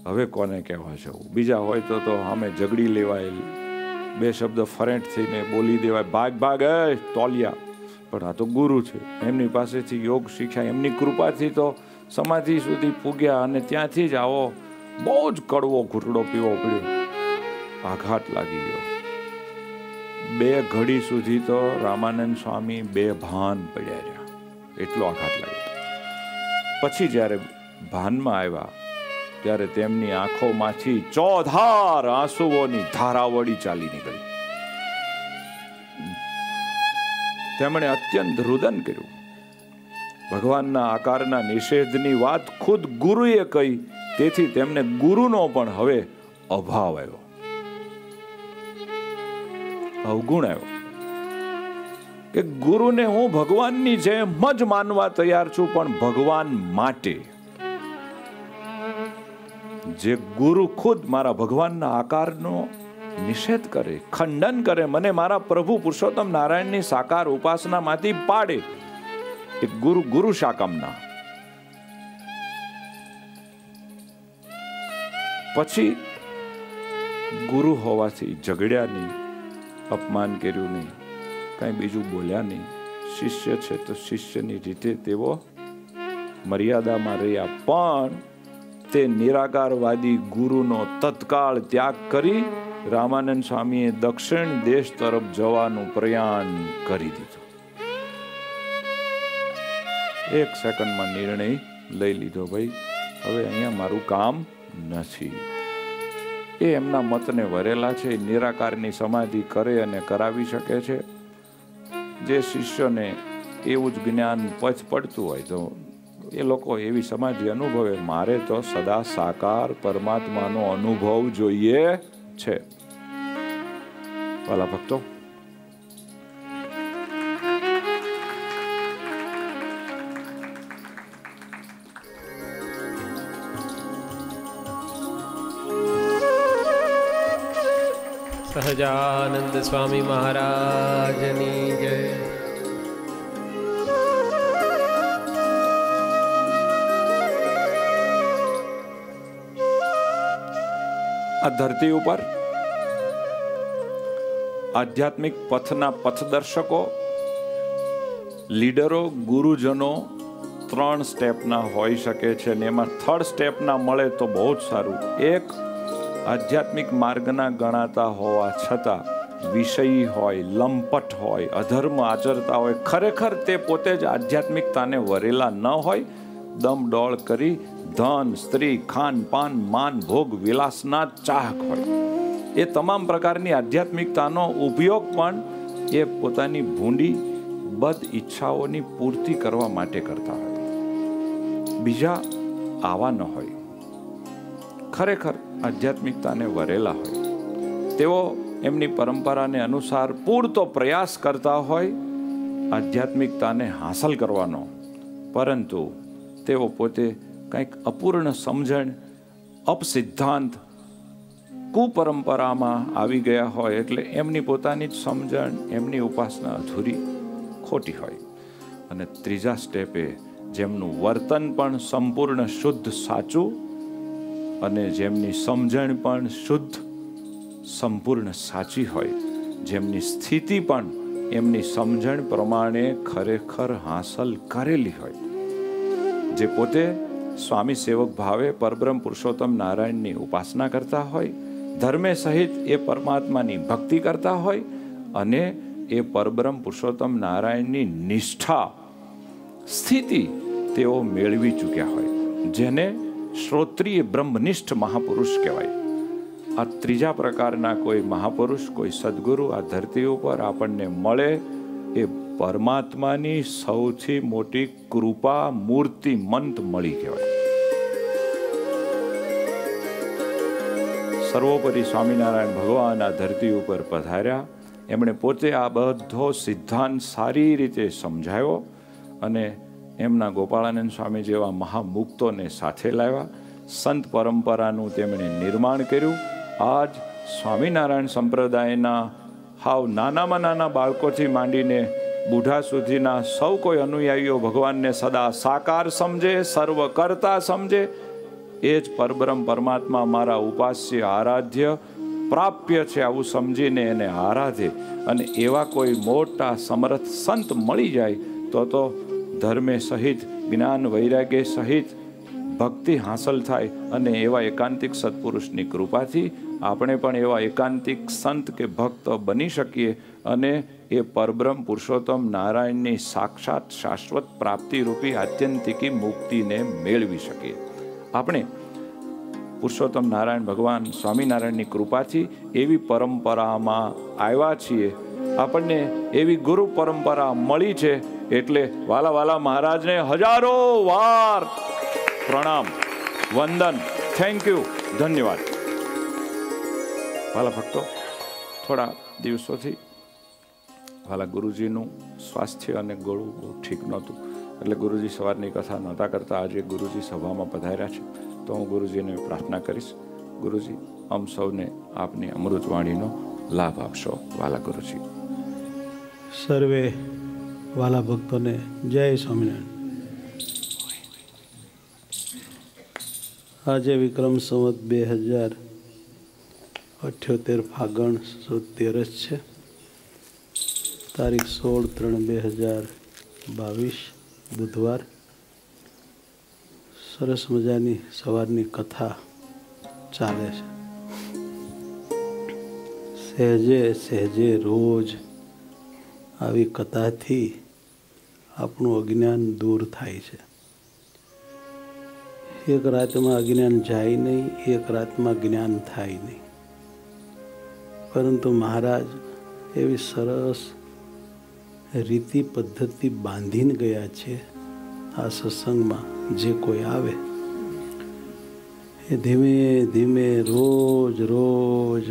हवे कोने कहेवा जावुं? बीजा होय तो सामे झगड़ी लेवाय, बे शब्द फरेंट थईने बोली देवाय, भाग भाग ए तोलिया। पण आ तो गुरु छे, एमनी पासेथी योग शीख्या, एमनी कृपाथी तो समाधि सुधी पूग्या अने त्यांथी ज आवो बहु ज कड़वो घूंटड़ो पीवो पड्यो। आघात लागी गयो। बे घड़ी सुधी तो रामानंद स्वामी बेभान पड्या रह्या, एटलो आघात लाग्यो। पछी ज्यारे भानमां आव्या त्यारे तेमनी आंखोमांथी चौधार आंसुओनी धारावळी चाली निकळी। तेमणे अत्यंत रुदन कर्युं। भगवानना आकारना निषेधनी वात खुद गुरुए कही तेथी तेमने गुरुनो पण हवे अभाव आव्यो, अवगुण आव्यो। कि गुरु ने हूँ भगवान नी जेम मज मानवा तैयार छू पण भगवान माटे जे गुरु खुद मारा भगवान ना आकार नो निषेध करे खंडन करे मने मारा प्रभु पुरुषोत्तम नारायण नी साकार उपासना माथी पाड़े एक गुरु गुरु शाकमना पछी गुरु होवाथी झगड्या नहीं अपमान कर्यु नहीं कई बीजू बोल्या नहीं शिष्य छे तो शिष्य नी रीते तेवो मर्यादा में रह्या पण ते निराकारवादी गुरु नो तत्काल त्याग करी रामानंद स्वामीए दक्षिण देश तरफ जवानुं प्रयाण करी दीधुं। एक सेकंड में निर्णय लई लीधो भाई हवे अहींया मारुं काम नथी। ए एमना मतने वरेला छे निराकारनी समाधि करे अने करावी शके छे। जे शिष्योने एवुं ज ज्ञान पच पड़तुं होय तो ये लोको एवी समाधि अनुभवे मारे तो सदा साकार परमात्मानो अनुभव जोईए छे। वाला भक्तो सहजानंद स्वामी महाराज नी जय। आ धरती ऊपर आध्यात्मिक पथना पथदर्शको लीडरों गुरुजनों त्रण स्टेपना होई शके छे ने एमां थर्ड स्टेपना मळे तो बहुत सारू। एक आध्यात्मिक मार्गना गणाता होवा छता विषयी होय लंपट होय अधर्म आचरता होय खरेखर ते पोते ज आध्यात्मिकताने वरेला न होय दम डोळ करी धन स्त्री खान पान मान भोग विलासना चाहक होय। ए तमाम प्रकारनी आध्यात्मिकतानो उपयोग पण ए पोतानी भूंडी बद इच्छाओनी पूर्ति करवा माटे करता होय। बीजा आवा न होय खरेखर आध्यात्मिकताने वरेला होय तेओ एमनी परंपराने अनुसार पूरतो प्रयास करता होय आध्यात्मिकताने हासिल करवानो परंतु तेओ पोते કંઈક અપૂર્ણ સમજણ અપસિદ્ધાંત કુપરંપરામાં આવી ગયા હોય એટલે એમની પોતાની જ સમજણ એમની ઉપાસના અધૂરી ખોટી હોય। અને ત્રીજા સ્ટેપે જેમનું વર્તન પણ સંપૂર્ણ શુદ્ધ સાચું અને જેમની સમજણ પણ શુદ્ધ સંપૂર્ણ સાચી હોય જેમની સ્થિતિ પણ એમની સમજણ પ્રમાણે ખરેખર હાંસલ કરેલી હોય જે પોતે स्वामी सेवक भावे परब्रह्म पुरुषोत्तम नारायण नी उपासना करता होय धर्मे सहित ए परमात्मा नी भक्ति करता होय अने ए परब्रह्म पुरुषोत्तम नारायण नी निष्ठा स्थिति तेओ मेळवी चूक्या होय जेने श्रोत्रीय ब्रह्मनिष्ठ महापुरुष कहेवाय। आ त्रीजा प्रकारना कोई महापुरुष कोई सद्गुरु आ धरती उपर आपणने मळे ए परमात्मानी सौथी मोटी कृपा मूर्ति मंत मळी कहेवाय। सर्वोपरि स्वामीनारायण भगवान आ धरती उपर पधार्या एमणे पोते आ बधो सिद्धांत सारी रीते समझाव्यो अने एमना गोपाळानंद स्वामी जेवा महामुक्तोने साथे लाव्या संत परंपरानुं तेमणे निर्माण कर्युं। आज स्वामीनारायण संप्रदायना हाव नानामां नाना बाळकोथी मांडीने बूढ़ा सुधीना सौ कोई अनुयायीओ भगवान ने सदा साकार समझे सर्वकर्ता समझे एज परब्रह्म परमात्मा मारा उपास्य आराध्य प्राप्य छे आवुं समजीने एने आराधे अने एवा कोई मोटा समर्थ संत मळी जाय तो धर्मे सहित ज्ञान वैराग्य सहित भक्ति हासिल थाय अने एवा एकांतिक सत्पुरुषनी कृपाथी आपणे पण एवा एकांतिक संत के भक्त बनी शकीए अने ए परब्रह्म पुरुषोत्तम नारायण ने साक्षात शाश्वत प्राप्ति रूपी आत्यंतिकी मुक्ति ने मेळवी शके। आपणे पुरुषोत्तम नारायण भगवान स्वामीनारायण नी कृपाथी एवी परंपरामां आव्या छीए आपणे एवी गुरु परंपरा मळी छे एटले वाला वाला महाराज ने हजारों वार प्रणाम वंदन थैंक यू धन्यवाद। वाला भक्तो थोड़ा दिवसों थी हालांकि गुरुजी नु स्वास्थ्य अने गळुं ठीक नहोतुं एटले गुरुजी सवारनी कथा नता करता आज गुरुजी सभामां पधार्या छे तो हूँ गुरुजीने प्रार्थना करीश। गुरुजी अम सौने आपनी अमृतवाणीनो लाभ आपशो। वाला गुरुजी सर्वे वाला भक्तोने जय स्वामिनारायण। आज विक्रम संवत 2078 फागण सुद 13 है। तारीख 16/3/2022 बुधवार। सरस मजानी सवारनी कथा चाले छे। सहजे सहजे रोज आवी कथा थी आपणुं अज्ञान दूर थाय छे। एक रात में अज्ञान जाए नहीं, एक रात में ज्ञान थाय नहीं। परंतु महाराज एवं सरस रीति पद्धति बांधी गया है। आ सत्संग में जे कोई आवे ए धीमे धीमे रोज रोज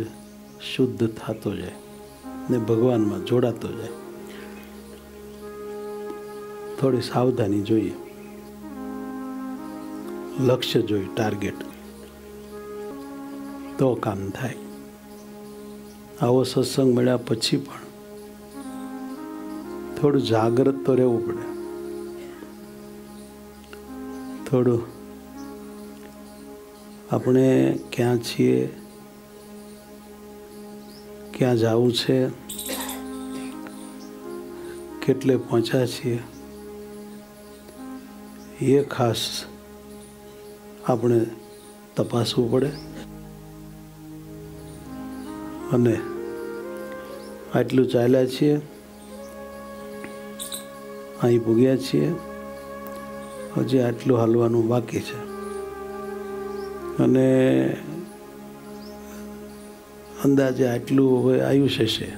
शुद्ध थातो जाए ने भगवान में जोड़ातो जाए। थोड़ी सावधानी जोईए, लक्ष्य जो टार्गेट तो काम थाय। आवो सत्संग मळ्या पछी पण थोड़ू जागृत तो रहेवू पड़े, थोड़ू अपने क्यां छीए, क्यां जावू छे, केटले पहुंच्या छीए, ये खास आपने तपासवू पड़े। अने आटलू चाल्या छीए, अहीं पुग्या छीए, हजी आटलू हालवानू बाकी छे। अने अंदाजे आटलू हवे आयुष हशे।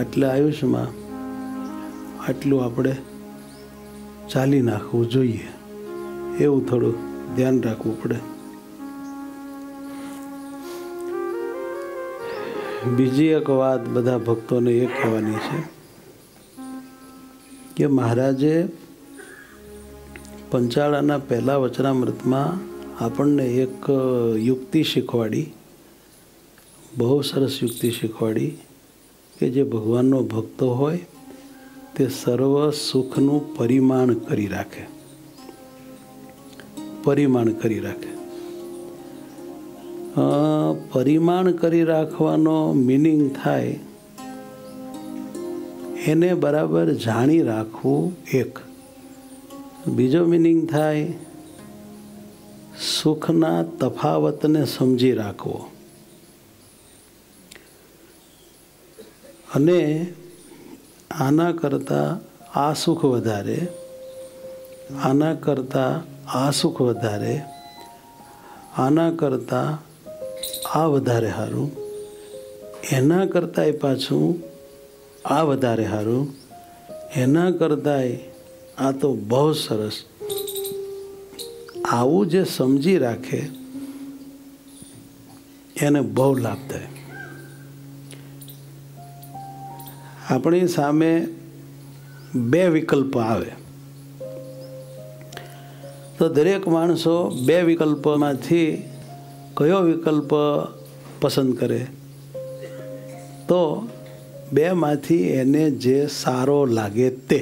आटला आयुषमां आटलू आपणे चाली नाखवू जोईए एवं थोड़ू ध्यान राखवू पड़े। बीजी एक बात बधा भक्तों ने ये कहवानी है कि महाराजे पंचाळाना पहला वचनामृत में आपने एक युक्ति शीखवाड़ी, बहु सरस युक्ति शीखवाड़ी कि जे भगवाननो भक्त होय ते सर्व सुखनु परिमाण करी राखे, परिमाण करी राखे। परिमाण करी राखवानो मीनिंग थाय एने बराबर जाणी राखवू एक। बीजो मीनिंग थाय सुखना तफावतने समझी राखवो। अने आना करता आ सुख वधारे, आना करता आ सुख वधारे, आना करता आ वधारे हारू, एना करताय पाछू आ वधारे हारू, एना करताय आ तो बहु सरस। आवू जे समझी राखे एने बहु लाभ थाय। आपणी सामे बे विकल्प आवे तो दरेक माणसो बे विकल्पमांथी कयो विकल्प पसंद करे तो बे मांथी एने जे सारो लागे ते।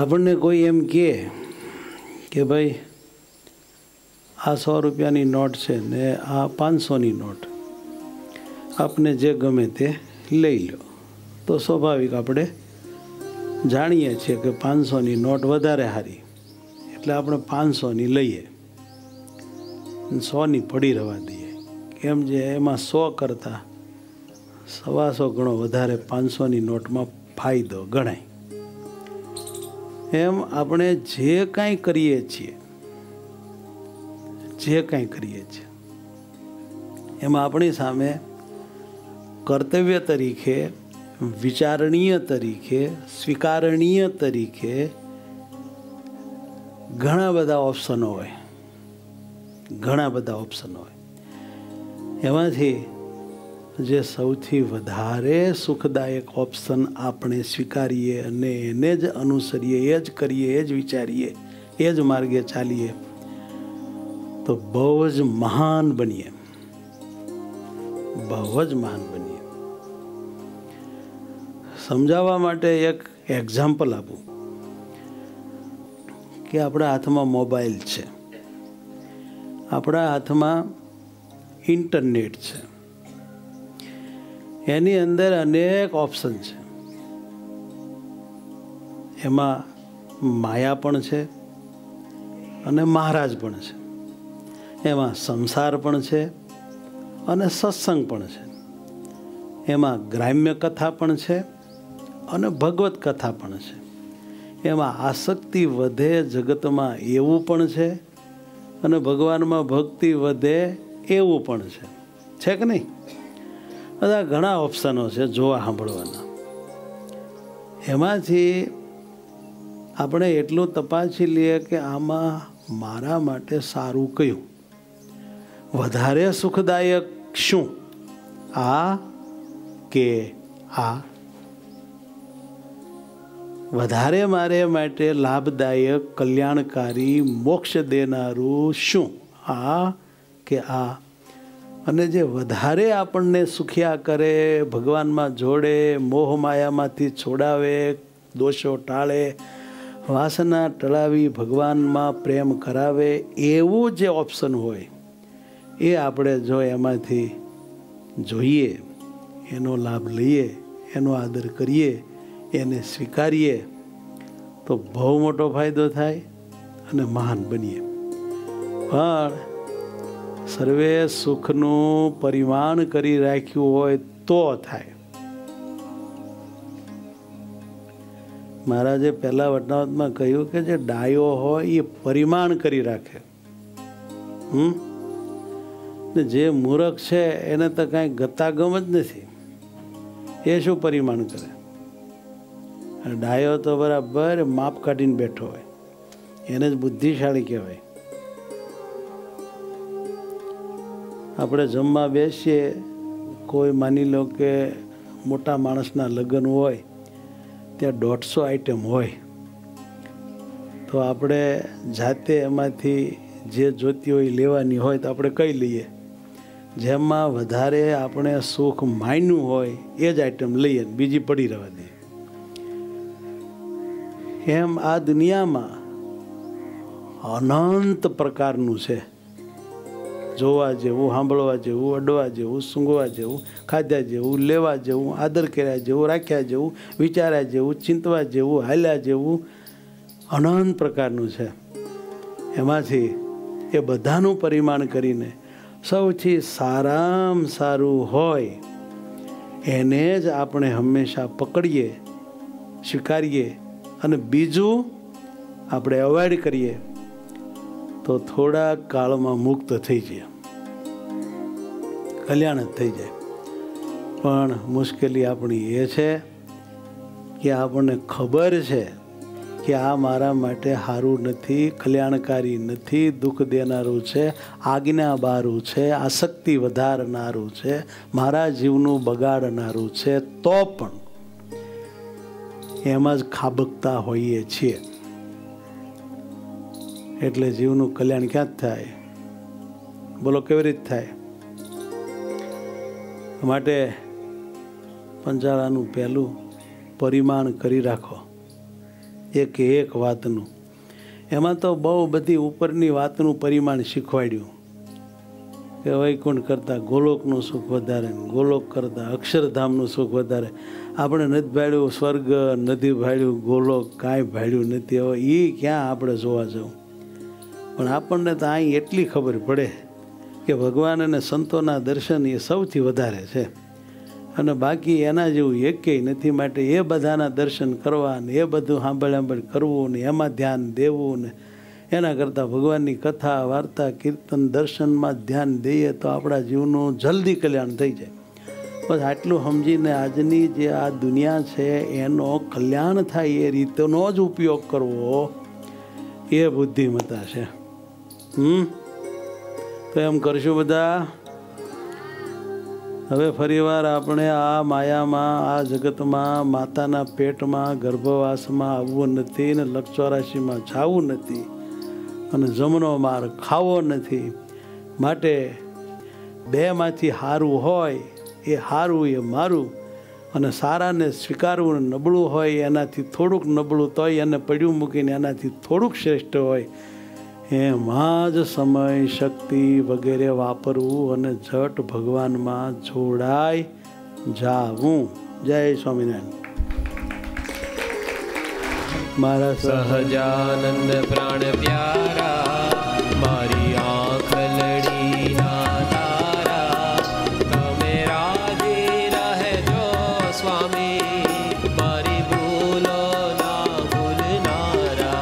आपणे कोई एम कहे कि भाई आ 100 रुपयानी नोट छे ने आ 500नी नोट, आपने जे गमे ते लई लो। तो स्वाभाविक आपणे जाणीए छे कि 500नी नोट वधारे हारी एटले आपणे 500नी लईए अने 100नी पड़ी रवा दीए। केम जे एमां 100 करता 125 गणो वधारे 500नी नोटमां फायदो गणाय। एम आपणे जे कांई करीए छीए, जे कांई करीए छीए एमां आपणी सामे कर्तव्य तरीके, विचारणीय तरीके, स्वीकारणीय तरीके घणा बधा ऑप्शन होय, घणा बधा ऑप्शन होय। एमांथी જે સૌથી વધારે સુખદાયક ઓપ્શન આપણે સ્વીકારીએ અને એને જ અનુસરીએ, એ જ કરીએ, એ જ વિચારીએ, એ જ માર્ગે ચાલીએ તો બહુ જ મહાન બનીએ, બહુ જ મહાન બનીએ. સમજાવવા માટે એક એક્ઝામ્પલ આપું કે આપણા હાથમાં મોબાઈલ છે, આપણા હાથમાં ઇન્ટરનેટ છે, એની અંદર અનેક ઓપ્શન છે, એમાં માયા પણ છે અને મહારાજ પણ છે, એમાં સંસાર પણ છે અને સત્સંગ પણ છે, એમાં ગ્રામ્ય કથા પણ છે અને ભગવત કથા પણ છે, એમાં આસક્તિ વધે જગતમાં એવું પણ છે અને ભગવાનમાં ભક્તિ વધે એવું પણ છે કે નહીં? બધા ઘણા ઓપ્શનો છે જોવા સાંભળવાના. એમાંથી આપણે એટલું તપાસી લઈએ કે આમાં મારા માટે સારું કયું, વધારે સુખદાયક શું, આ કે આ? વધારે મારે માટે લાભદાયક, કલ્યાણકારી, મોક્ષ દેનારું શું, આ કે આ? અને જે વધારે આપણને સુખ્યા કરે, ભગવાનમાં જોડે, મોહ માયામાંથી છોડાવે, દોષો ટાળે, વાસના ટળાવી ભગવાનમાં પ્રેમ કરાવે, એવું જે ઓપ્શન હોય એ આપણે જો એમાંથી જોઈએ, એનો લાભ લઈએ, એનો આદર કરીએ, એને સ્વીકારીએ તો બહુ મોટો ફાયદો થાય અને મહાન બનીએ. પણ સર્વે સુખનું પરિમાણ કરી રાખ્યું હોય તો થાય. મહારાજે પહેલા વટનાવતમાં કહ્યું કે જે ડાયો હોય એ પરિમાણ કરી રાખે, જે મૂરખ છે એને તો કાંઈ ગતાગમ જ નથી, એ શું પરિમાણ કરે? ડાયો તો બરાબર માપ કાઢીને બેઠો હોય, એને જ બુદ્ધિશાળી કહેવાય. આપણે જમવા બેસીએ, કોઈ માની લો કે મોટા માણસના લગ્ન હોય, ત્યાં 150 આઈટમ હોય, તો આપણે જાતે એમાંથી જે જોતી હોય લેવાની હોય તો આપણે કઈ લઈએ? જેમાં વધારે આપણે સુખ માન્યું હોય એ જ આઈટમ લઈએ, બીજી પડી રહેવા દઈએ. એમ આ દુનિયામાં અનંત પ્રકારનું છે, જોવા જેવું, સાંભળવા જેવું, અડવા જેવું, સૂંઘવા જેવું, ખાધા જેવું, લેવા જેવું, આદર કર્યા જેવું, રાખ્યા જેવું, વિચાર્યા જેવું, ચિંતવા જેવું, હાલ્યા જેવું, અનંત પ્રકારનું છે. એમાંથી એ બધાનું પરિમાણ કરીને સૌથી સારામાં સારું હોય એને જ આપણે હંમેશા પકડીએ, સ્વીકારીએ અને બીજું આપણે અવોઇડ કરીએ તો થોડા કાળમાં મુક્ત થઈ જાય, કલ્યાણ જ થઈ જાય. પણ મુશ્કેલી આપણી એ છે કે આપણને ખબર છે કે આ મારા માટે સારું નથી, કલ્યાણકારી નથી, દુઃખ દેનારું છે, આજ્ઞાબારું છે, આસક્તિ વધારનારું છે, મારા જીવનું બગાડનારું છે, તો પણ એમાં જ ખાબકતા હોઈએ છીએ. એટલે જીવનું કલ્યાણ ક્યાં થાય? બોલો કેવી રીતે થાય? માટે પંચાળાનું પહેલું પરિમાણ કરી રાખો એક એક વાતનું. એમાં તો બહુ બધી ઉપરની વાતનું પરિમાણ શીખવાડ્યું કે વૈકુંઠ કરતાં ગોલોકનું સુખ વધારે, ગોલોક કરતાં અક્ષરધામનું સુખ વધારે. આપણે નથી ભાળ્યું સ્વર્ગ, નથી ભાળ્યું ગોલોક, કાંઈ ભાળ્યું નથી. હવે એ ક્યાં આપણે જોવા જવું? પણ આપણને તો અહીં એટલી ખબર પડે કે ભગવાન અને સંતોના દર્શન એ સૌથી વધારે છે અને બાકી એના જેવું એકેય નથી. માટે એ બધાના દર્શન કરવા ને એ બધું સાંભળ કરવું ને એમાં ધ્યાન દેવું ને એના કરતાં ભગવાનની કથા, વાર્તા, કીર્તન, દર્શનમાં ધ્યાન દઈએ તો આપણા જીવનું જલ્દી કલ્યાણ થઈ જાય. બસ આટલું સમજીને આજની જે આ દુનિયા છે એનો કલ્યાણ થાય એ રીતનો જ ઉપયોગ કરવો, એ બુદ્ધિમત્તા છે. તો એમ કરશું બધા हवे फरीवार आपणे आ माया में आ जगत में माताना पेट में गर्भवास में आववू नथी ने लक्षराशि में जावू नथी अने जमनो मार खावो नथी माटे बे मांथी हारू होय ए हारू ए मारू अने सारा ने स्वीकारवू नबळू होय एनाथी थोड़ूक नबळू तोय अने पड्यू मूकीने एनाथी थोड़ूक श्रेष्ठ होय एमां ज समय शक्ति वगैरह वापरवू अने झट भगवान में जोड़ाई जावू। जय स्वामीनारायण। मारा सहजानंद प्राण प्यारा मारी आँख लड़ी ना तारा तमे राजी रहे जो स्वामी मारी भूलो ना भूलनारा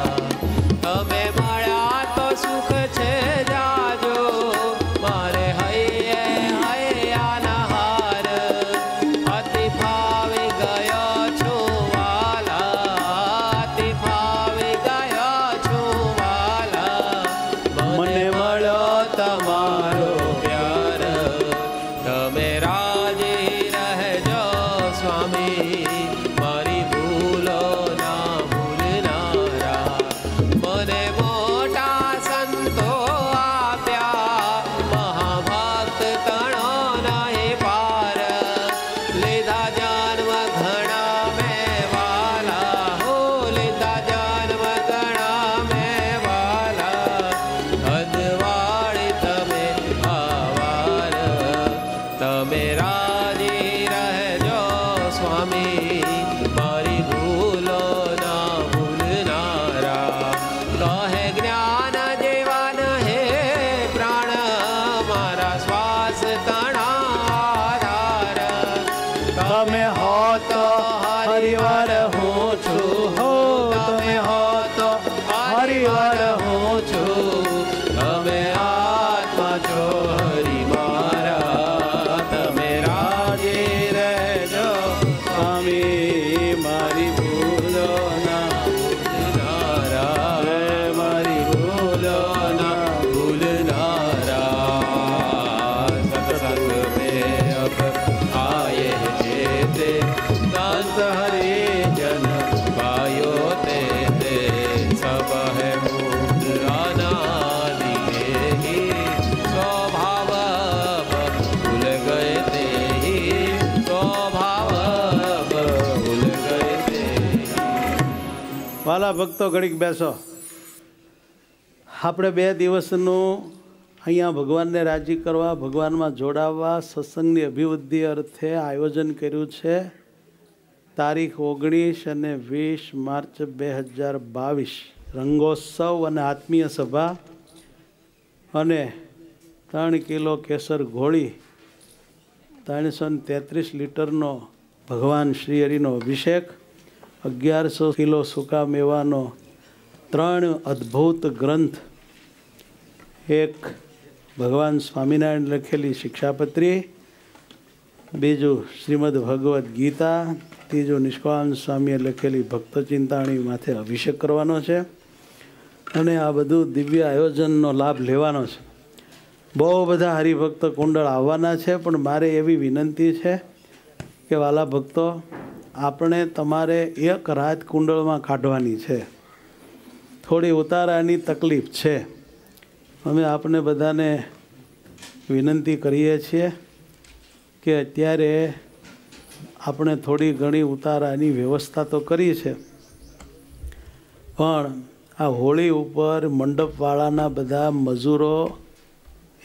तमे मळ्या तो सुख छे जाजो मारे हये हये अनहार अति भावे गयो छो वाला वाला भक्तों घड़ीक बेसो आपणे बे दिवसनू अहींया भगवानने राजी करवा भगवान में जोड़वा सत्संगनी अभिवृद्धि अर्थे आयोजन कर्युं छे। तारीख 19 અને 20 માર્ચ 2022 रंगोत्सव अने आत्मीय सभा अने 3 કિલો केसर घोड़ी 333 લિટરનો भगवान श्रीहरिनो अभिषेक 1100 કિલો सूका मेवानो 3 अद्भुत ग्रंथ 1 भगवान स्वामीनारायण लखेली शिक्षापत्री, बीजू श्रीमद भगवद गीता, तीजो निष्काम स्वामीए लखेली भक्त चिंताणी माथे अभिषेक करवानो छे अने आ बधु दिव्य आयोजननो लाभ लेवानो छे। बहु बधा हरिभक्त कुंडल आववाना छे पण मारे एवी विनंती छे के वाला भक्तों आपणे तमारे एक रात कुंडल में काढवानी छे। थोड़ी उतारानी तकलीफ छे। अमे आपने बधाने विनंती करीए छे के अत्यारे आपणे थोड़ी घणी उतारानी व्यवस्था तो करी छे पण आ होळी उपर मंडपवाळाना बधा मजूरो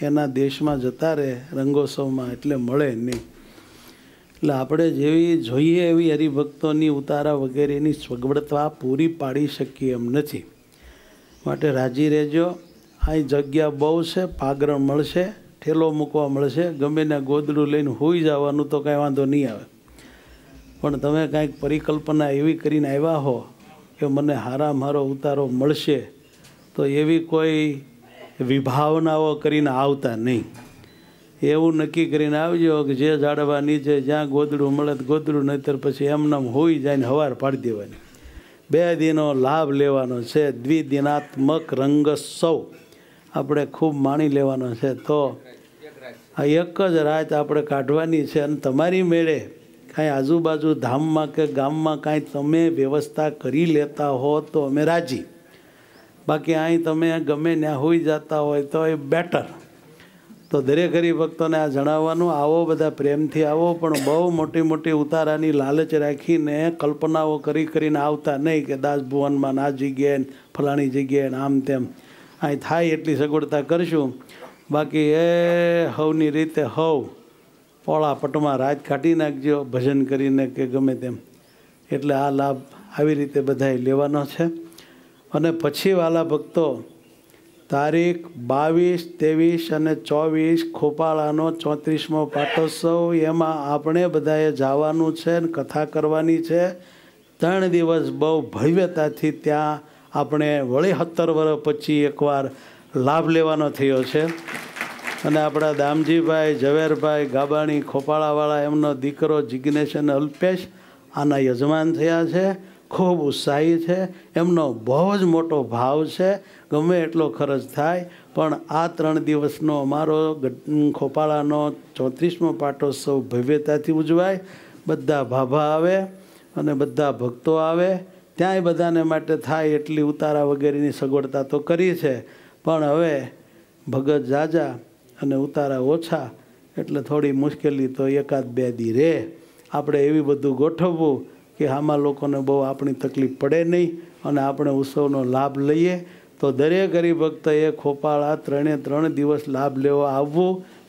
एना देशमां जता रहे रंगोत्सवमां एटले मळे नहीं એટલે આપણે જેવી જોઈએ એવી હરિભક્તોની ઉતારા વગેરેની સગવડતા પૂરી પાડી શકીએ એમ નથી માટે રાજી રહેજો। આ જગ્યા બહુ છે, પાગરણ મળશે, ઠેલો મૂકવા મળશે, ગમે ને ગોદડું લઈને હોઈ જવાનું તો કાંઈ વાંધો નહીં આવે પણ તમે કાંઈક પરિકલ્પના એવી કરીને આવ્યા હો કે મને હારા મારો ઉતારો મળશે તો એવી કોઈ વિભાવનાઓ કરીને આવતા નહીં। एवं नक्की करीने आवजो के जे झाड़वा नीचे ज्यां गोदड़ू मळे गोदड़ू नहीतर पछी एमनेम होई जाने हवार पाड़ी देवानी। 2 दिनो लाभ लेवानो छे। द्विदिनात्मक रंगोत्सव आपणे खूब माणी लेवानो छे। तो एक ज रात आपणे काढवानी छे अने तमारी मेळे कहीं आजूबाजू धाम में के गाम में कहीं तमे व्यवस्था करी लेता हो तो अमे राजी, बाकी अहीं तमे गमे न्या होई जाता होय तो ए बेटर। तो दरेक हरिभक्तोने आ जणाववानुं, आवो बधा प्रेमथी आवो, पण बहु मोटी मोटी उतारानी लालच राखीने कल्पनाओ करी करीने आवता नहीं के दास भुवनमां आ जग्याए फलाणी जग्याए आम तेम। अहीं थाय एटली सगवडता करशुं, बाकी ए हवनी रीते हव पोळापटमां रात काढी नाखजो भजन करीने के गमे तेम। एटले आ लाभ आवी रीते बधाए लेवानो छे। अने पछी वाला भक्तो तारीख 22, 23 અને 24 खोपाळानो 34મો પાટોત્સવ, એમાં આપણે બધાએ જવાનું છે અને કથા કરવાની છે। 3 દિવસ બહુ ભવ્યતાથી ત્યાં આપણે વળી 70 વર્ષ પછી એકવાર લાભ લેવાનો થયો છે। અને આપણા દામજીભાઈ ઝવેરભાઈ ગાબાણી ખોપાળાવાળા એમનો દીકરો જિજ્ઞેશ અને અલ્પેશ આના યજમાન થયા છે। ખૂબ ઉત્સાહી છે, એમનો બહુ જ મોટો ભાવ છે। ગમે એટલો ખર્ચ થાય પણ આ 3 દિવસનો અમારો ખોપાળાનો 34મો પાટોત્સવ ભવ્યતાથી ઉજવાય। બધા ભાભા આવે અને બધા ભક્તો આવે, ત્યાંય બધાને માટે થાય એટલી ઉતારા વગેરેની સગવડતા તો કરી છે, પણ હવે ભગત જાજા અને ઉતારા ઓછા એટલે થોડી મુશ્કેલી તો એકાદ બે દી રહે। આપણે એવી બધું ગોઠવવું कि आमा लोकोने बहु आपणी तकलीफ पड़े नहीं अने आपणे उत्सवनो लाभ लईए। तो दरेक हरिभक्तए खोपाळा 3 દિવસ लाभ लेवा आववुं।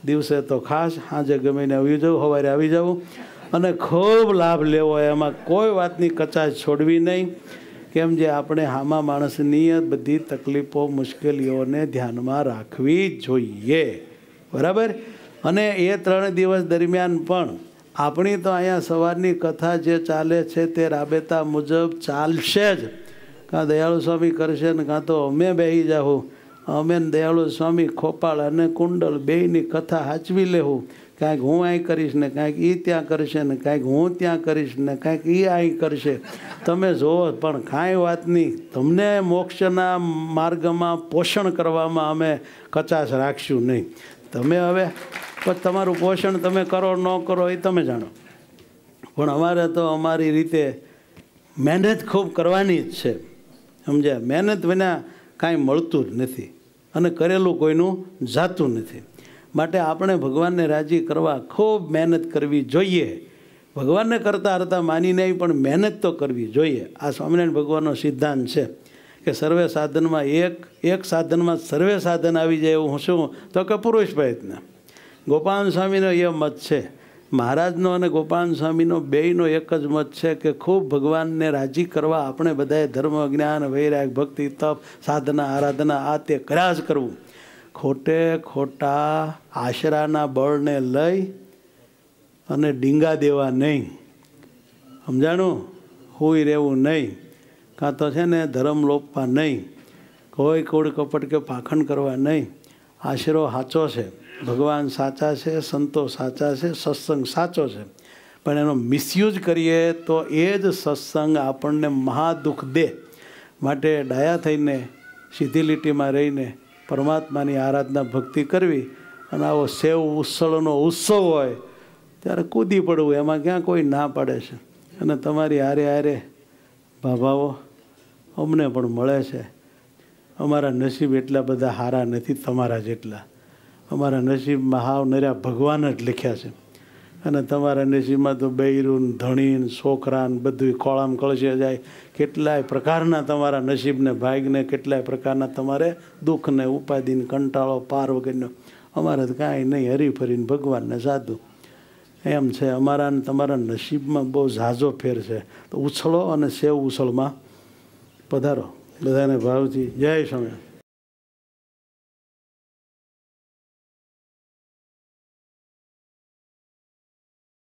दिवसे तो खास साँजे गमे त्यां आवी जावुं, सवारे आवी जावुं अने खूब लाभ लेवो। एमां कोई वातनी कचाश छोड़वी नहीं, केम जे आपणे आमा माणसनी बधी तकलीफो मुश्केलीओने ध्यानमां राखवी जोईए, बराबर। अने ए 3 દિવસ दरमियान पण अपनी तो अँ सवारनी कथा जे चाले छे ते राबेता मुजब चालशे ज। कां दयाळु स्वामी करशे ने कां तो अमे बेही जाऊँ। अमे दयाळु स्वामी खोपाळ अने कुंडल बेयनी कथा हाचवी लेहूँ। कांईक हूँ अँ करीश ने कांईक ई त्यां करशे ने कांईक हूँ त्यां करीश ने कांईक ई अँ करशे। तमे जोवो पण कांई वात नहीं, तमने मोक्षना मार्गमां पोषण करवामां अमे कचाश राखशुं नहीं। तमे हवे पर तमारू पोषण तमे करो न करो ए तमे जाणो, पण अमारे तो अमारी रीते मेहनत खूब करवानी ज छे, समझ्या। मेहनत विना कांई मळतुं ज नथी अने करेलुं कोईनुं जातुं नथी, माटे आपणे भगवानने राजी करवा खूब मेहनत करवी जोईए। भगवानने करता हरता मानी नहीं, पण मेहनत तो करवी जोईए। आ स्वामिनारायण भगवाननो सिद्धांत छे के सर्वे साधनमां एक, एक साधनमां सर्वे साधन आवी जाय एवुं शुं तो के पुरुष प्रयत्न। गोपाल स्वामीनो ये मत है, महाराजनो अने गोपाल स्वामीनो बेयनो एक ज मत है कि खूब भगवानने राजी करवा अपने बधाए धर्म ज्ञान वैराग भक्ति तप साधना आराधना आते कराज करवू। खोटे खोटा आशराना बळने लई अने डींगा देवा नहीं, समझाणु। होई रहेवू नहीं, कां तो छे ने धर्म लोपवा नहीं, कोई कूड़ कपट के पाखंड करवा नहीं। आशरो साचो है, भगवान साचा है, संतो साचा है, सत्संग साचो है, पण एनो मिसयूज करिए तो एज सत्संग आपने महादुख दे। माटे डाया थईने सीधी लीटी में रहीने परमात्मानी आराधना भक्ति करवी अने आवो सेव उत्सवनो उत्सव होय त्यारे कूदी पड़वू, एमां क्यां कोई ना पाडे छे। अने तमारी हारे हारे भाभाओ अमने पण मळे छे। अमारा नसीब एटला बधा हारा नथी तमारा जेटला। अमारा नसीब में हाव नर्या भगवान ज लिख्या छे अने तमारा नसीब में तो बैरून धणीन छोकरान बधुं खोळाम कळशे जाय। केटलाय प्रकारना तमारा नसीब ने भाग ने केटलाय प्रकारना तमारे दुख ने उपाधि कंटाळो पार वगरनो। अमारे तो कांई नहीं, हरीफरीने भगवान ने साधू एम छे। अमारा ने तमारा नसीब में बहु झाजो फेर छे। तो उछलो अने सेव उछल में पधारो बधाने भावथी। जय स्वामी।